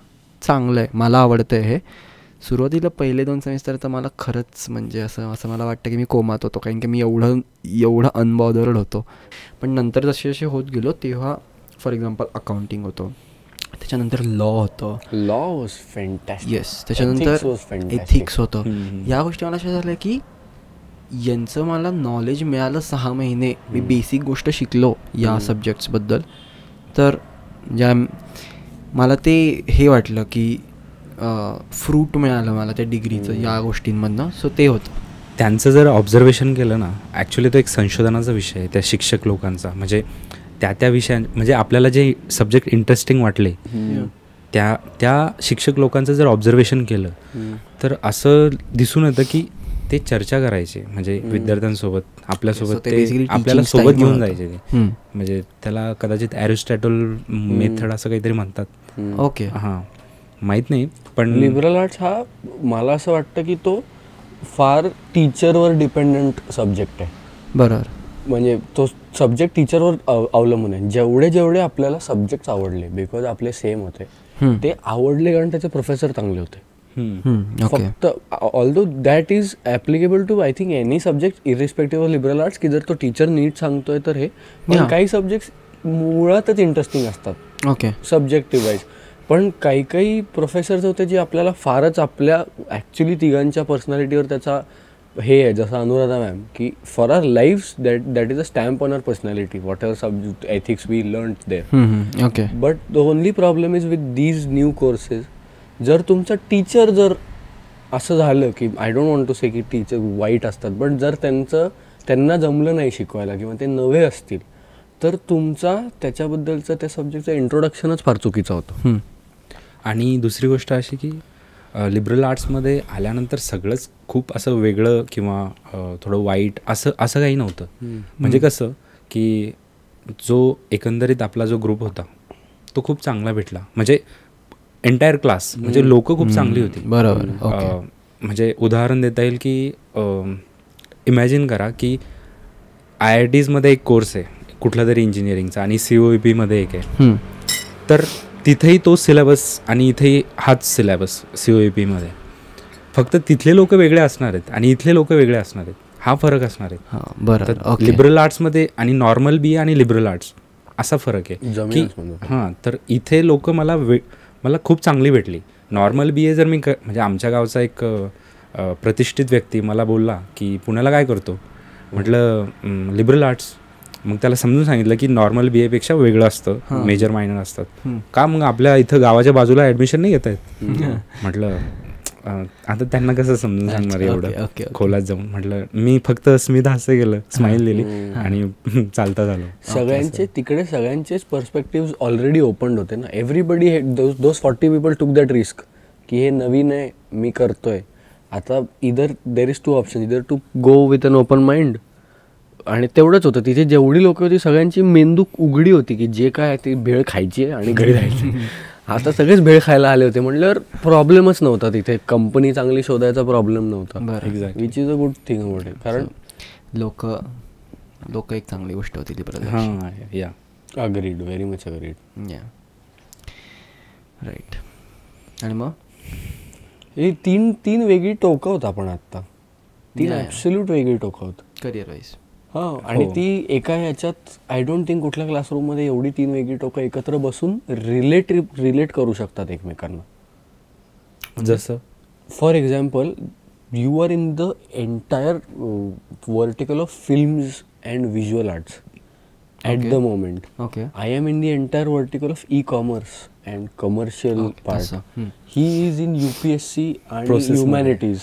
चांगलं आहे मला आवडतं आहे हे. सुरुवातीला पहिले दोन सेमिस्टर तर मला खरंच म्हणजे असं असं मला वाटतं की मी कोमात होतो कारण की मी एवढं एवढं अनबॉदर्ड होतो. पण नंतर जसे जसे होत गेलो तेव्हा फॉर एक्झाम्पल अकाउंटिंग होतो त्याच्यानंतर लॉ होतं लॉ वॉज फॅन्टॅस्टिक येस त्याच्यानंतर एथिक्स होतं. या गोष्टी मला अशा झाल्या की यांचं मला नॉलेज मिळालं सहा महिने मी बेसिक गोष्ट शिकलो या सब्जेक्ट्सबद्दल तर ज्या मला ते हे वाटलं की फ्रूट मिळालं मला त्या डिग्रीचं या गोष्टींमधनं सो ते होतं. त्यांचं जर ऑब्झर्वेशन केलं ना ॲक्च्युली तो एक संशोधनाचा विषय आहे त्या शिक्षक लोकांचा. म्हणजे त्या त्या विषयां म्हणजे आपल्याला जे सब्जेक्ट इंटरेस्टिंग वाटले त्या त्या शिक्षक लोकांचं जर ऑब्झर्वेशन केलं तर असं दिसून येतं की ते चर्चा करायचे म्हणजे विद्यार्थ्यांसोबत आपल्यासोबत ते आपल्याला सोबत घेऊन जायचे ते म्हणजे त्याला कदाचित ॲरिस्टॉटल मेथड असं काहीतरी म्हणतात ओके हां माहीत नाही. पण लिबरल आर्ट्स हा मला असं वाटतं की तो फार टीचरवर डिपेंडंट सब्जेक्ट आहे बरोबर. म्हणजे तो सब्जेक्ट टीचरवर अवलंबून आहे जेवढे जेवढे आपल्याला सब्जेक्ट्स आवडले बिकॉज आपले सेम होते ते आवडले कारण त्याचे प्रोफेसर चांगले होते फक्त. Although that is applicable to I think any subject irrespective of liberal arts की जर तो टीचर नीट सांगतोय तर हे पण काही सब्जेक्ट्स मुळातच इंटरेस्टिंग असतात ओके सब्जेक्टिव्ह वाईज. पण काही काही प्रोफेसर्स होते जे आपल्याला फारच आपल्या ॲक्च्युली तिघांच्या पर्सनॅलिटीवर त्याचा हे आहे जसं अनुराधा मॅम की for our life that that is a stamp on our personality what our subject ethics we learn there okay. But the only problem is with these new courses जर तुमचा टीचर जर असं झालं की आय डोंट वॉन्ट टू से की teacher white असतात but जर त्यांचं त्यांना जमलं नाही शिकवायला किंवा ते नवे असतील तर तुमचा त्याच्याबद्दलचं त्या सब्जेक्टचं इंट्रोडक्शनच फार चुकीचा होतो. आणि दुसरी गोष्ट अशी की लिबरल आर्ट्समध्ये आल्यानंतर सगळंच खूप असं वेगळं किंवा थोडं वाईट असं असं काही नव्हतं. म्हणजे कसं की जो एकंदरीत आपला जो ग्रुप होता तो खूप चांगला भेटला म्हणजे एंटायर क्लास म्हणजे लोक खूप चांगली होती बरोबर. म्हणजे उदाहरण देता येईल की इमॅजिन करा की आय आय टीजमध्ये एक कोर्स आहे कुठला तरी इंजिनिअरिंगचा आणि सी ओ ई पीमध्ये एक आहे तर तिथेही तोच सिलेबस आणि इथेही हाच सिलेबस सी ओ ई पीमध्ये फक्त तिथले लोक वेगळे असणार आहेत आणि इथले लोक वेगळे असणार आहेत हा फरक असणार आहे बरोबर. लिबरल आर्ट्समध्ये आणि नॉर्मल बी आणि लिबरल आर्ट्स असा फरक आहे की हां तर इथे लोक मला वे मला खूप चांगली भेटली. नॉर्मल बी ए जर मी क म्हणजे आमच्या गावचा एक प्रतिष्ठित व्यक्ती मला बोलला की पुण्याला काय करतो म्हटलं लिबरल आर्ट्स मग त्याला समजून सांगितलं की नॉर्मल बी एपेक्षा वेगळं असतं मेजर मायनर असतात का मग आपल्या इथं गावाच्या बाजूला ॲडमिशन नाही घेत आहेत म्हटलं आता त्यांना कसं समजून सांगणार एवढं खोलात जाऊन म्हटलं मी फक्त स्मित हास्य केलं स्माईल दिली आणि चालता झालं. सगळ्यांचे तिकडे सगळ्यांचेच पर्स्पेक्टिव्ह ऑलरेडी ओपन होते ना एव्हरीबडी हे those forty people took that risk की हे नवीन आहे मी करतोय. आता इधर देर इज टू ऑप्शन इधर to go with an open mind आणि तेवढंच होतं तिथे जेवढी लोकं होती सगळ्यांची मेंदू उघडी होती की जे काय ती भेळ खायची आहे आणि घरी जायची. आता सगळेच भेळ खायला आले होते म्हटल्यावर प्रॉब्लेमच नव्हता तिथे कंपनी चांगली शोधायचा प्रॉब्लेम नव्हता exact which is a good thing about it कारण लोक लोक एक चांगली गोष्ट होती ती हां yeah agreed very much agreed yeah right. आणि मग ही तीन तीन वेगळी टोकं होत आपण आत्ता तीन ॲब्सोल्यूट वेगळी टोकं होत करिअर वाईज आणि ती एका ह्याच्यात आय डोंट थिंक कुठल्या क्लासरूम मध्ये एवढी तीन वेगळी टोकं एकत्र बसून रिलेट रिलेट करू शकतात एकमेकांना. जसं for example you are in the entire vertical of films and visual arts at the moment. Okay, I am in the entire vertical of e commerce and commercial part. He is in UPSC and humanities.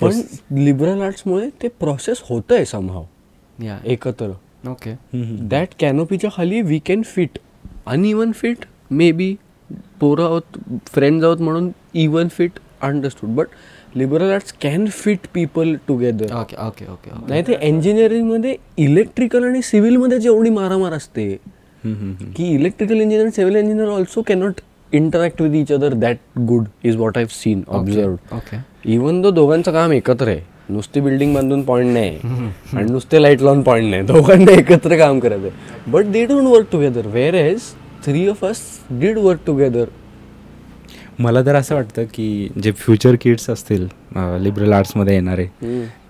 पण liberal आर्ट्समुळे ते process होतं आहे somehow एकत्र. Okay, that कॅनोपीच्या खाली we can fit uneven fit maybe पोरं आहोत फ्रेंड्स आहोत म्हणून even fit understood but liberal arts can fit people together. Okay okay okay. नाही ते इंजिनिअरिंगमध्ये इलेक्ट्रिकल आणि सिव्हिलमध्ये जेवढी मारामार असते की electrical engineer civil engineer also cannot interact with each other that good is what I have seen observed. Okay, even though दोघांचं काम एकत्र आहे, नुसती बिल्डिंग बांधून पॉईंट नाही आणि नुसते लाईट लावून पॉईंट नाही, दोघांना एकत्र काम करत आहे but they don't work together wear as three of us did work together. मला तर असं वाटतं की जे फ्युचर किड्स असतील लिबरल आर्ट्समध्ये येणारे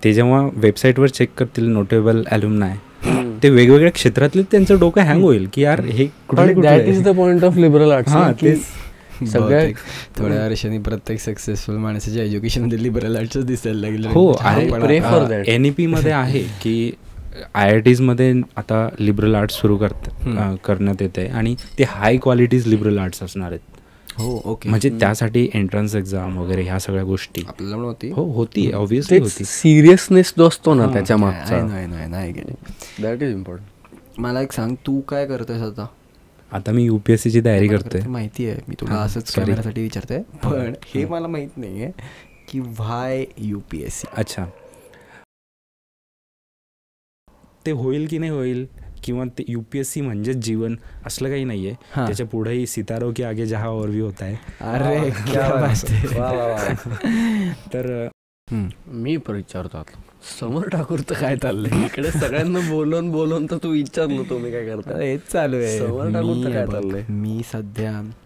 ते जेव्हा वेबसाईटवर चेक करतील नोटेबल अॅल्युमनाय ते वेगवेगळ्या क्षेत्रातले त्यांचं डोकं हँग होईल की यार हे that is the point of liberal arts. सगळ्या थोड्या वर्षांनी प्रत्येक सक्सेसफुल माणसाच्या एज्युकेशन मध्ये लिबरल आर्ट्स दिसायला लागले. हो, आणि एनईपी मध्ये आहे की आयआयटीज मध्ये आता लिबरल आर्ट्स सुरू करतात करण्यात येते आणि ते हाय क्वालिटीज लिबरल आर्ट्स असणार आहेत. हो ओके, म्हणजे त्यासाठी एंट्रन्स एक्झाम वगैरे ह्या सगळ्या गोष्टी आपल्याला होती. हो होती, ऑब्व्हियसली होती. सिरियसनेस जो असतो ना त्याच्या मागचा नाही गेली, दॅट इज इम्पॉर्टंट. मला एक सांग, तू काय करतोयस आता? आता मी यूपीएससीची तयारी करतोय. माहिती आहे, मी तुला असंच कॅमेरासाठी विचारतोय पण हे मला माहीत नाही आहे की व्हाय यूपीएससी. अच्छा, ते होईल की नाही होईल किंवा ते यूपीएससी म्हणजेच जीवन असलं काही नाही आहे. त्याच्या पुढेही सितारो की आगे जहा और भी होता है. अरे क्या बात. तर मी पण विचारतो समोर ठाकूर तर काय चाललंय इकडे, सगळ्यांना बोलून बोलून तर तू विचारलो तुम्ही काय करता, हेच चालू आहे समोर ठाकूर तर काय चाललंय. मी सध्या